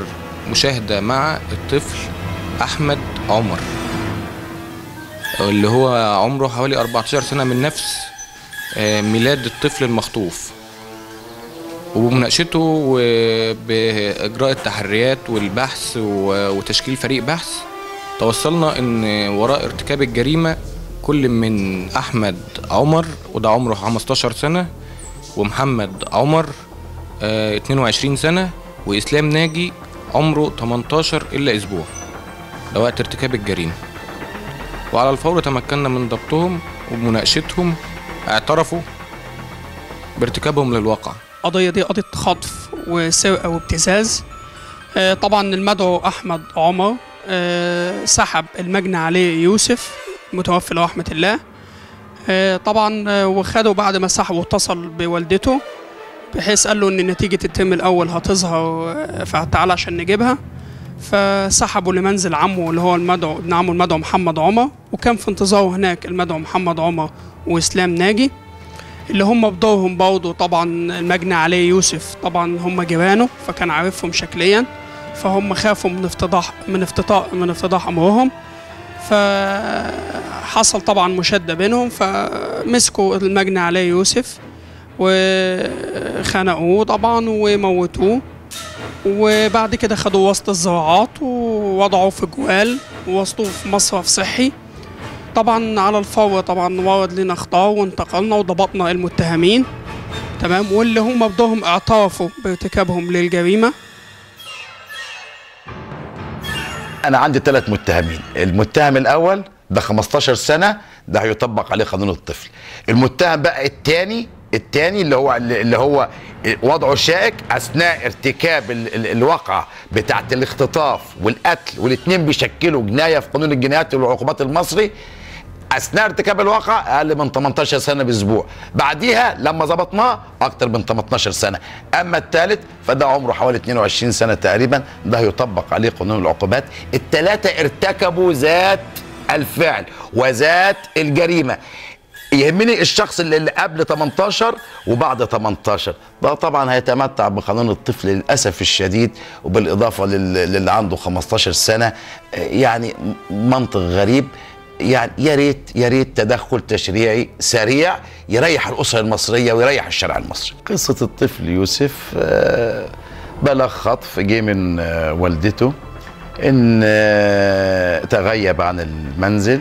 مشاهدة مع الطفل أحمد عمر اللي هو عمره حوالي 14 سنة من نفس ميلاد الطفل المخطوف، وبمناقشته وبإجراء التحريات والبحث وتشكيل فريق بحث توصلنا إن وراء ارتكاب الجريمة كل من أحمد عمر وده عمره 15 سنة ومحمد عمر 22 سنة وإسلام ناجي عمره 18 إلا أسبوع ده وقت ارتكاب الجريمة. وعلى الفور تمكنا من ضبطهم وبمناقشتهم اعترفوا بارتكابهم للواقع. القضية دي قضية خطف وسرقة وابتزاز. طبعا المدعو أحمد عمر سحب المجني عليه يوسف متوفي لرحمة الله طبعا، وخده بعد ما سحبه اتصل بوالدته بحيث قال له إن نتيجة الترم الأول هتظهر فتعالى عشان نجيبها، فسحبه لمنزل عمه اللي هو المدعو ابن عمه المدعو محمد عمر، وكان في انتظاره هناك المدعو محمد عمر وإسلام ناجي اللي هم بدورهم برضه طبعا المجني عليه يوسف طبعا هم جيرانه فكان عارفهم شكليا، فهم خافوا من افتضاح امرهم، فحصل طبعا مشاده بينهم فمسكوا المجني عليه يوسف وخنقوه طبعا وموتوه، وبعد كده خدوه وسط الزراعات ووضعوه في جوال ووسطوه في مصرف صحي. طبعا على الفور طبعا ورد لنا اخطاء وانتقلنا وضبطنا المتهمين تمام، واللي هم بدهم اعترفوا بارتكابهم للجريمه. انا عندي 3 متهمين، المتهم الاول ده 15 سنه ده هيطبق عليه قانون الطفل. المتهم بقى الثاني اللي هو وضعه شائك اثناء ارتكاب الواقعه بتاعه الاختطاف والقتل، والاثنين بيشكلوا جنايه في قانون الجنايات والعقوبات المصري. اثناء ارتكاب الواقعه اقل من 18 سنه باسبوع، بعديها لما ظبطناه اكتر من 18 سنه، اما الثالث فده عمره حوالي 22 سنه تقريبا ده هيطبق عليه قانون العقوبات. الثلاثه ارتكبوا ذات الفعل وذات الجريمه. يهمني الشخص اللي قبل 18 وبعد 18 ده طبعا هيتمتع بقانون الطفل للاسف الشديد، وبالاضافه للي عنده 15 سنه. يعني منطق غريب، يعني يا ريت تدخل تشريعي سريع يريح الاسره المصريه ويريح الشارع المصري. قصه الطفل يوسف بلغ خطف جه من والدته ان تغيب عن المنزل،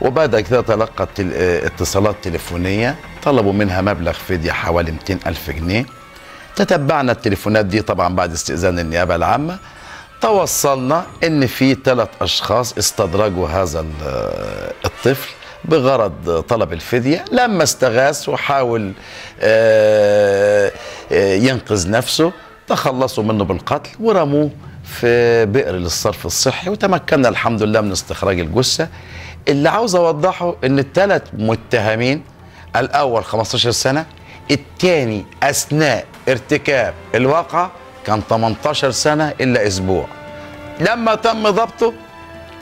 وبعد كده تلقت اتصالات تليفونيه طلبوا منها مبلغ فديه حوالي 200,000 جنيه. تتبعنا التليفونات دي طبعا بعد استئذان النيابه العامه، توصلنا ان في 3 اشخاص استدرجوا هذا الطفل بغرض طلب الفديه. لما استغاث وحاول ينقذ نفسه تخلصوا منه بالقتل ورموه في بئر للصرف الصحي، وتمكنا الحمد لله من استخراج الجثة. اللي عاوز اوضحه ان الثلاث متهمين، الاول 15 سنة، الثاني اثناء ارتكاب الواقعة كان 18 سنة الا اسبوع، لما تم ضبطه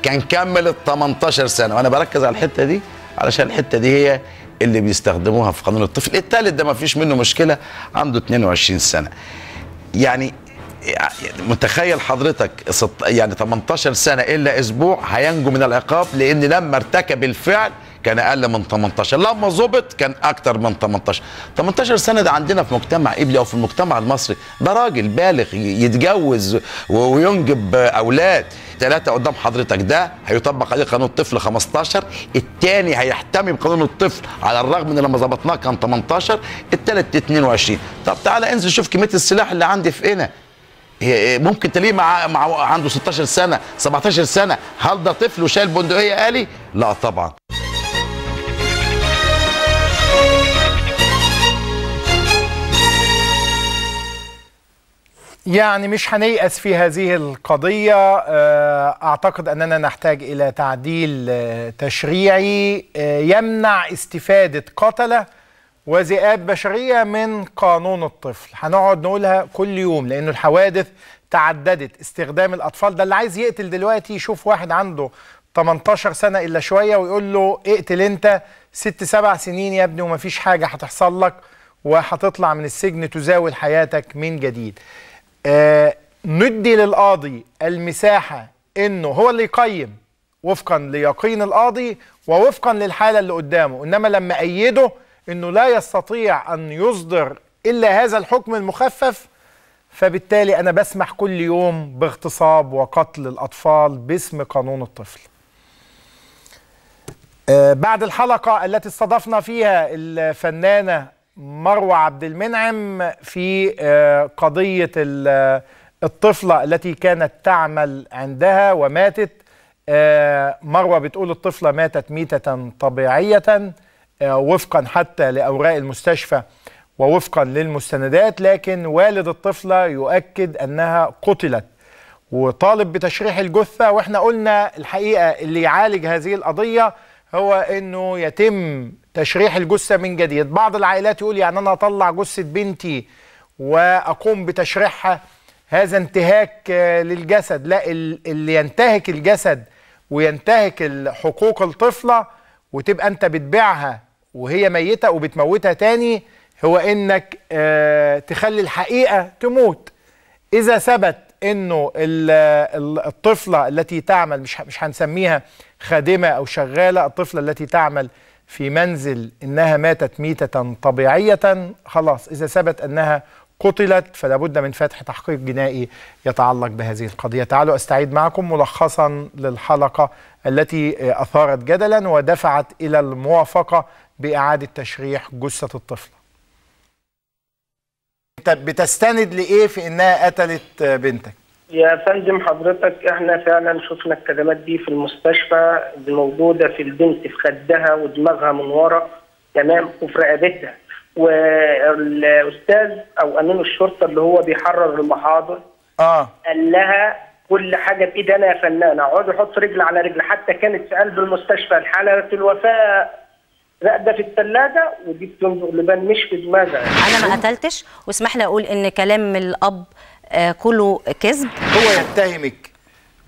كان كمل ال 18 سنة. وانا بركز على الحتة دي علشان الحتة دي هي اللي بيستخدموها في قانون الطفل. الثالث ده ما فيش منه مشكلة، عنده 22 سنة. يعني متخيل حضرتك يعني 18 سنة إلا أسبوع هينجو من العقاب، لأن لما ارتكب الفعل كان أقل من 18، لما ظبط كان أكتر من 18. 18 سنة ده عندنا في مجتمع إبلي أو في المجتمع المصري ده راجل بالغ يتجوز وينجب أولاد. ثلاثة قدام حضرتك، ده هيطبق عليه قانون الطفل 15، الثاني هيحتمي بقانون الطفل على الرغم ان لما ظبطناه كان 18، الثالث 22. طب تعالى انزل شوف كمية السلاح اللي عندي في هنا، ممكن تلاقيه مع عنده 16 سنة 17 سنة. هل ده طفل وشايل بندقية آلي؟ لا طبعا. يعني مش هنيأس في هذه القضية. أعتقد أننا نحتاج إلى تعديل تشريعي يمنع استفادة قتلة وذئاب بشرية من قانون الطفل. هنقعد نقولها كل يوم لأن الحوادث تعددت. استخدام الأطفال، ده اللي عايز يقتل دلوقتي يشوف واحد عنده 18 سنة إلا شوية ويقول له اقتل أنت 6-7 سنين يا ابني ومفيش حاجة هتحصل لك وهتطلع من السجن تزاول حياتك من جديد. ندي للقاضي المساحة انه هو اللي يقيم وفقا ليقين القاضي ووفقا للحالة اللي قدامه، انما لما ايده انه لا يستطيع ان يصدر الا هذا الحكم المخفف، فبالتالي انا بسمح كل يوم باغتصاب وقتل الاطفال باسم قانون الطفل. بعد الحلقة التي استضفنا فيها الفنانة مروة عبد المنعم في قضية الطفلة التي كانت تعمل عندها وماتت، مروة بتقول الطفلة ماتت ميتة طبيعية وفقا حتى لأوراق المستشفى ووفقا للمستندات، لكن والد الطفلة يؤكد أنها قتلت وطالب بتشريح الجثة. وإحنا قلنا الحقيقة اللي يعالج هذه القضية هو أنه يتم تشريح الجثة من جديد. بعض العائلات يقول يعني أنا أطلع جثة بنتي وأقوم بتشريحها، هذا انتهاك للجسد. لا، اللي ينتهك الجسد وينتهك حقوق الطفلة وتبقى أنت بتبيعها وهي ميتة وبتموتها تاني، هو إنك تخلي الحقيقة تموت. إذا ثبت إنه الطفلة التي تعمل، مش هنسميها خادمة أو شغالة، الطفلة التي تعمل في منزل إنها ماتت ميتة طبيعية، خلاص إذا ثبت أنها قتلت فلا بد من فتح تحقيق جنائي يتعلق بهذه القضية. تعالوا أستعيد معكم ملخصا للحلقة التي أثارت جدلا ودفعت إلى الموافقة بإعادة تشريح جثة الطفل. أنت بتستند لإيه في إنها قتلت بنتك؟ يا فندم حضرتك احنا فعلا شفنا الكلمات دي في المستشفى، موجوده في البنت في خدها ودماغها من ورا، تمام، وفي رقبتها. والاستاذ او امين الشرطه اللي هو بيحرر المحاضر قال لها كل حاجه بايدي انا يا فنانه، اقعدي حط رجل على رجل. حتى كانت في قلب المستشفى الحاله الوفاه راقده في الثلاجه، ودي بتنظر لبان مش في دماغها. انا ما قتلتش، واسمح لي اقول ان كلام الاب كله كذب. هو يتهمك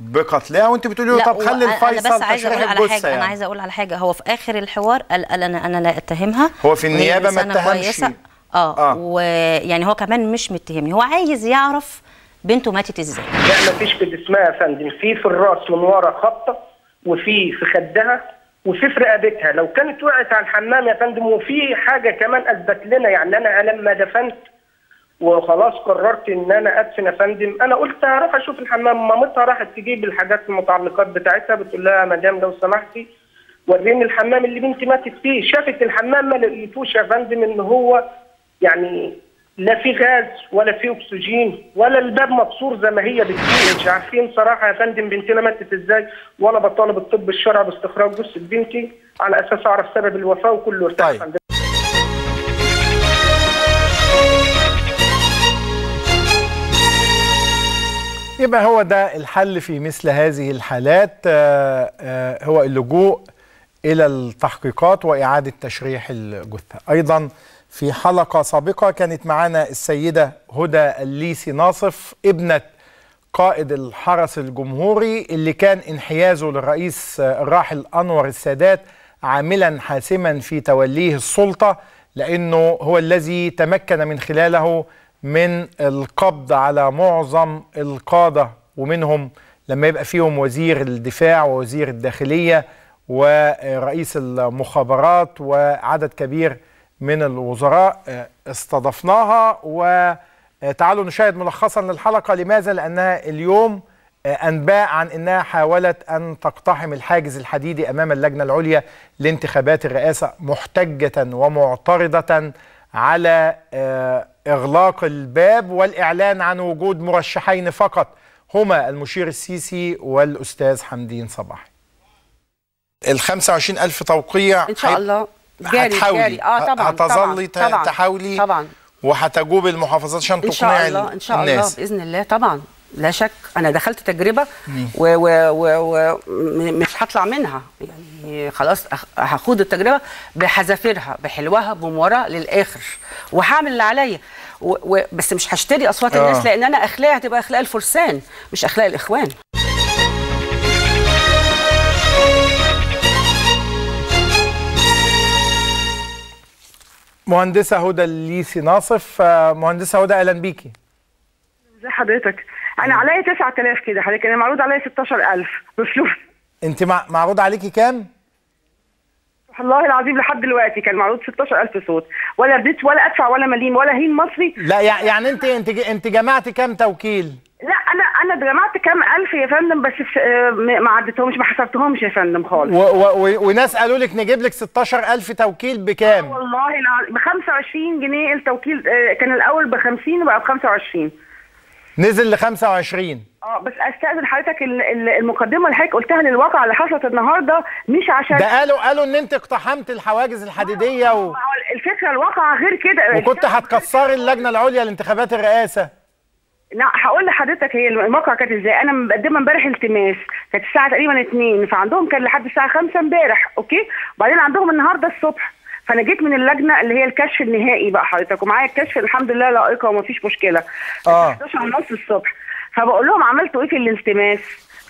بقتلها وانت بتقولي له طب خلي الفيصل تشرح الجثه. يعني انا عايزه اقول على حاجه، هو في اخر الحوار قال انا لا اتهمها، هو في النيابه ما اتهمش. ويعني هو كمان مش متهمني، هو عايز يعرف بنته ماتت ازاي. لا، ما فيش كده اسمها يا فندم. في الراس من ورا خبطه، وفي خدها، وفي رقبتها. لو كانت وقعت على الحمام يا فندم. وفي حاجه كمان اثبت لنا، يعني انا لما دفنت وخلاص قررت ان انا ادفن يا فندم، انا قلت هروح اشوف الحمام. مامتها راحت تجيب الحاجات المتعلقات بتاعتها، بتقول لها يا مدام لو سمحتي وريني الحمام اللي بنتي ماتت فيه. شافت الحمام ما لقيتوش يا فندم، ان هو يعني لا في غاز ولا في اكسجين ولا الباب مكسور زي ما هي بتقول. مش عارفين صراحه يا فندم بنتنا ماتت ازاي، وانا بطالب الطب الشرعي باستخراج جثه بنتي على اساس اعرف سبب الوفاه وكله ارتاح. طيب. يبقى هو ده الحل في مثل هذه الحالات، هو اللجوء إلى التحقيقات وإعادة تشريح الجثة. أيضا في حلقة سابقة كانت معنا السيدة هدى الليسي ناصف ابنة قائد الحرس الجمهوري اللي كان انحيازه للرئيس الراحل أنور السادات عاملا حاسما في توليه السلطة، لأنه هو الذي تمكن من خلاله من القبض على معظم القادة، ومنهم لما يبقى فيهم وزير الدفاع ووزير الداخلية ورئيس المخابرات وعدد كبير من الوزراء. استضفناها وتعالوا نشاهد ملخصا للحلقة. لماذا؟ لأنها اليوم أنباء عن أنها حاولت أن تقتحم الحاجز الحديدي أمام اللجنة العليا لانتخابات الرئاسة، محتجة ومعترضة على إغلاق الباب والإعلان عن وجود مرشحين فقط هما المشير السيسي والأستاذ حمدين صباحي. ال25,000 توقيع إن شاء الله جاري. طبعا هتظلي تحاولي طبعا وهتجوب المحافظات عشان تقنعي الناس إن شاء الله بإذن الله. طبعا لا شك، أنا دخلت تجربة ومش هطلع منها، يعني خلاص هاخد التجربة بحذافيرها بحلوها بمورها للآخر وهعمل اللي عليا، بس مش هشتري أصوات الناس، لأن أنا أخلاقي هتبقى أخلاق الفرسان مش أخلاق الإخوان. مهندسة هدى الليسي ناصف، مهندسة هدى أهلا بيكي. ازي حضرتك؟ أنا عليا 9000 كده حضرتك، أنا معروض عليا 16000 بفلوس. أنت معروض عليكي كام؟ والله العظيم لحد دلوقتي كان معروض 16000 صوت، ولا بديت ولا أدفع ولا مليم ولا هين مصري. لا يعني أنت جمعتي كام توكيل؟ لا أنا جمعت كام ألف يا فندم، بس ما عدتهمش ما حسبتهمش يا فندم خالص. وناس قالوا لك نجيب لك 16000 توكيل بكام؟ والله ب 25 جنيه التوكيل، كان الأول ب 50 وبقى ب 25. نزل ل 25. بس استاذن حضرتك المقدمه اللي حضرتك قلتها للواقع اللي حصلت النهارده مش عشان ده قالوا ان انت اقتحمت الحواجز الحديديه الفكره الواقع غير كده، وكنت هتكسري اللجنه العليا لانتخابات الرئاسه. لا هقول لحضرتك هي الموقع كانت ازاي. انا مقدمه امبارح التماس، كانت الساعه تقريبا 2، فعندهم كان لحد الساعه 5 امبارح، اوكي، وبعدين عندهم النهارده الصبح، فانا جيت من اللجنه اللي هي الكشف النهائي بقى حضرتك، ومعايا الكشف الحمد لله لائقه ومفيش مشكله. 11:30 الصبح، فبقول لهم عملتوا ايه في الالتماس؟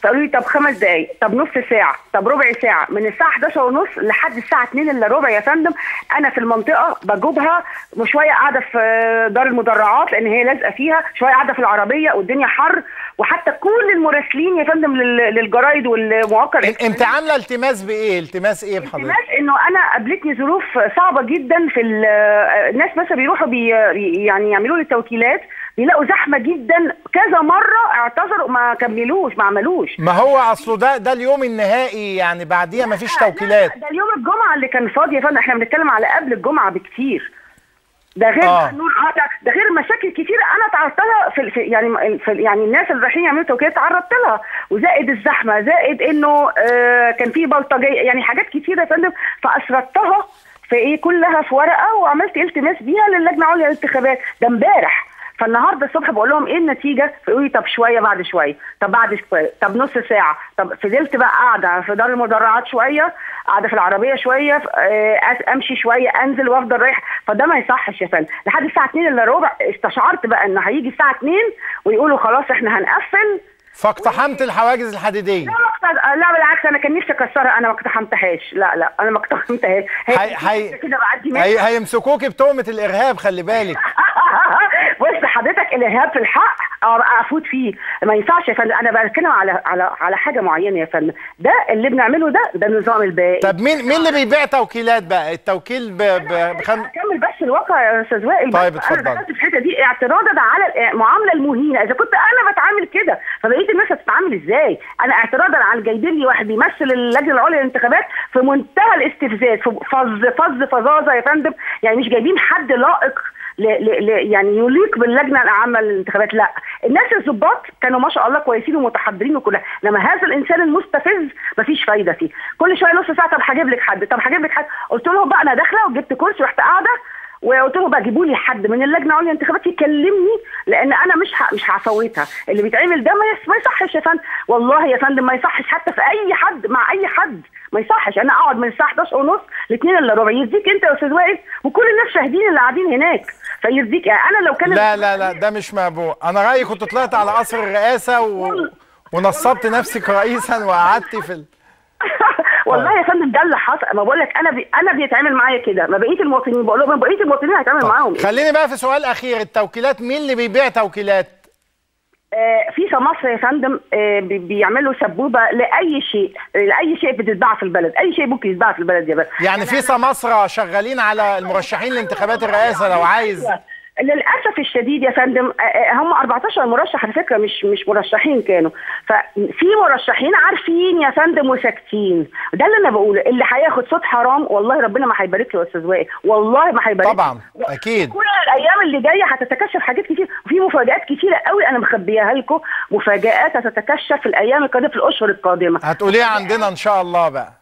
فقالوا لي طب 5 دقائق، طب نص ساعه، طب ربع ساعه. من الساعه 11:30 لحد الساعه 2:15 يا فندم انا في المنطقه بجوبها، وشويه قاعده في دار المدرعات لان هي لازقه فيها، شويه قاعده في العربيه والدنيا حر، وحتى كل المراسلين يا فندم للجرايد والمواقع. انت عامله التماس بايه؟ التماس ايه بحضرتك؟ التماس انه انا قابلتني ظروف صعبه جدا في الناس، مثلا بيروحوا يعني يعملوا لي التوكيلات بيلاقوا زحمه جدا، كذا مره اعتذروا ما عملوش. ما هو اصله ده اليوم النهائي، يعني بعديها ما فيش توكيلات. ده اليوم الجمعه اللي كان فاضي يا فندم، احنا بنتكلم على قبل الجمعه بكتير. ده غير نور قاطع، ده غير مشاكل كتير انا تعرضت لها في الناس اللي رايحين يعملوا توكيلات تعرضت لها، وزائد الزحمه، زائد انه كان في بلطجيه، يعني حاجات كتيره يا فندم، فاسردتها في ايه كلها في ورقه وعملت التماس بيها للجنه العليا للانتخابات ده امبارح. فالنهارده الصبح بقول لهم ايه النتيجه؟ فيقولوا لي طب شويه بعد شويه، طب بعد شويه، طب نص ساعه، طب فضلت بقى قاعده في دار المدرعات شويه، قاعده في العربيه شويه، امشي شويه، انزل وافضل رايح، فده ما يصحش يا فندم. لحد الساعه 2:15 استشعرت بقى ان هيجي الساعه 2 ويقولوا خلاص احنا هنقفل، فاقتحمت الحواجز الحديديه. لا بالعكس، انا كان نفسي اكسرها، انا ما اقتحمتهاش، لا انا ما اقتحمتهاش. كده بعدي هيمسكوكي بتهمه الارهاب، خلي بالك. بص حضرتك الارهاب في الحق افوت فيه، ما ينفعش يا فندم، انا بتكلم على حاجه معينه يا فندم، ده اللي بنعمله ده النظام الباقي. طب مين اللي بيبيع توكيلات بقى؟ التوكيل هكمل بس الواقع يا استاذ وائل. طيب اتفضل. انا في الحته دي اعتراضا على المعامله المهينه، اذا كنت انا بتعامل كده فبقيت الناس هتتعامل ازاي؟ انا اعتراضا على جايبين لي واحد بيمثل اللجنه العليا للانتخابات في منتهى الاستفزاز، فظاظه يا فندم، يعني مش جايبين حد لائق يعني يليق باللجنه العامه للانتخابات. لا، الناس الضباط كانوا ما شاء الله كويسين ومتحضرين وكلها، انما هذا الانسان المستفز مفيش فايده فيه، كل شويه نص ساعه طب هجيب لك حد، قلت لهم بقى انا داخله وجبت كرسي ورحت قاعده وقلت له بقى جيبوا لي حد من اللجنه العليا للانتخابات يكلمني، لان انا مش هفوتها. اللي بيتعمل ده ما يصحش يا فندم، والله يا فندم ما يصحش، حتى في اي حد مع اي حد ما يصحش. انا اقعد من الساعه 11:30 ل2:15 يديك انت يا استاذ وائل وكل الناس شاهدين اللي قاعدين هناك، فيديك انا لو كان لا لا لا ده مش مقبول. انا رايي كنت طلعت على قصر الرئاسه ونصبت نفسك رئيسا وقعدت في والله يا فندم ده اللي حصل. ما بقول لك انا بيتعامل معايا كده، ما بقيت المواطنين بقول لهم بقيت المواطنين هيتعامل معاهم. خليني بقى في سؤال اخير، التوكيلات مين اللي بيبيع توكيلات؟ فيفا مصر يا فندم بيعملوا سبوبه لاي شيء بتتباع في البلد، اي شيء ممكن يتباع في البلد يا بلد. يعني فيفا مصر شغالين على المرشحين لانتخابات الرئاسه لو عايز. للاسف الشديد يا فندم هم 14 مرشح على فكره، مش مرشحين كانوا، ففي مرشحين عارفين يا فندم وساكتين. ده اللي انا بقوله، اللي هياخد صوت حرام والله ربنا ما هيبارك له يا استاذ وائل، والله ما هيبارك له طبعا اكيد. كل الايام اللي جايه هتتكشف حاجات كتير، وفي مفاجات كتيره قوي انا مخبيها لكم، مفاجات هتتكشف في الايام القادمه في الاشهر القادمه هتقوليها عندنا ان شاء الله بقى.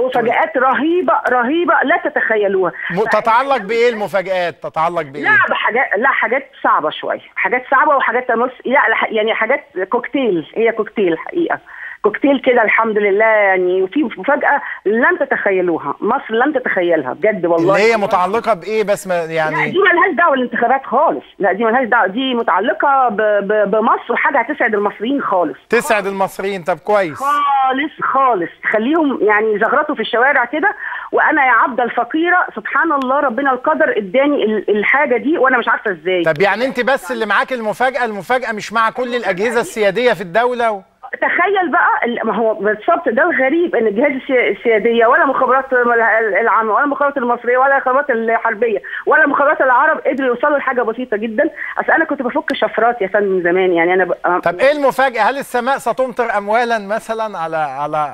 مفاجات رهيبه رهيبه لا تتخيلوها. تتعلق بايه المفاجات؟ تتعلق بايه؟ لا بحاجات، لا حاجات صعبه شويه، حاجات صعبه وحاجات تمس، لا يعني حاجات كوكتيل، هي كوكتيل حقيقه، كوكتيل كده الحمد لله يعني. وفي مفاجاه لن تتخيلوها، مصر لن تتخيلها بجد والله. اللي هي متعلقه بايه بس؟ ما يعني لا دي مالهاش دعوه بالانتخابات خالص، لا دي مالهاش دعوه، دي متعلقه بمصر وحاجه هتسعد المصريين خالص. تسعد المصريين؟ طب كويس خالص خالص، خليهم يعني زغرطوا في الشوارع كده. وانا يا عبد الفقيره سبحان الله ربنا القدر اداني الحاجه دي وانا مش عارفه ازاي. طب يعني انت بس اللي معاك المفاجاه، المفاجاه مش مع كل الاجهزه السياديه في الدوله تخيل بقى. ما هو بالظبط ده الغريب، ان الجهاز السياديه ولا مخابرات العامه ولا مخابرات المصريه ولا مخابرات الحربيه ولا مخابرات العرب قدروا يوصلوا لحاجه بسيطه جدا. اصل انا كنت بفك شفرات يا فندم من زمان يعني انا طب ايه المفاجاه؟ هل السماء ستمطر اموالا مثلا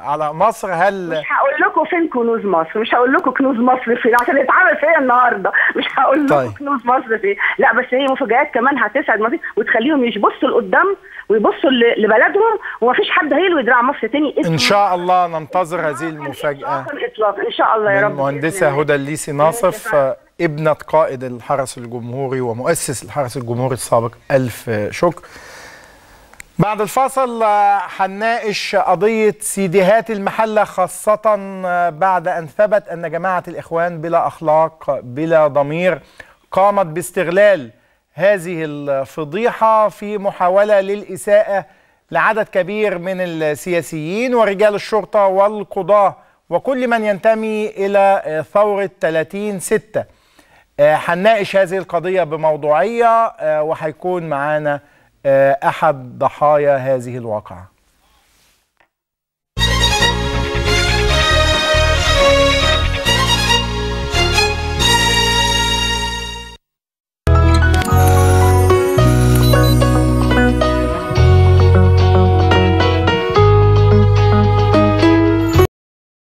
على مصر؟ هل مش هقول لكم فين كنوز مصر، مش هقول لكم كنوز مصر فين عشان يتعمل فيا النهارده، مش هقول لكم طيب. كنوز مصر فين، لا بس هي مفاجات كمان هتسعد مصر وتخليهم يبصوا لقدام ويبصوا لبلدهم، ومفيش حد هيلو يدرع مصر تاني ان شاء الله. ننتظر هذه المفاجاه ان شاء الله يا رب. المهندسه هدى الليسي ناصف ابنه قائد الحرس الجمهوري ومؤسس الحرس الجمهوري السابق، الف شكر. بعد الفاصل هنناقش قضيه سيديهات المحله، خاصه بعد ان ثبت ان جماعه الاخوان بلا اخلاق بلا ضمير قامت باستغلال هذه الفضيحة في محاولة للإساءة لعدد كبير من السياسيين ورجال الشرطة والقضاة وكل من ينتمي إلى ثورة 30/6. هنناقش هذه القضية بموضوعية وهيكون معانا أحد ضحايا هذه الواقعة.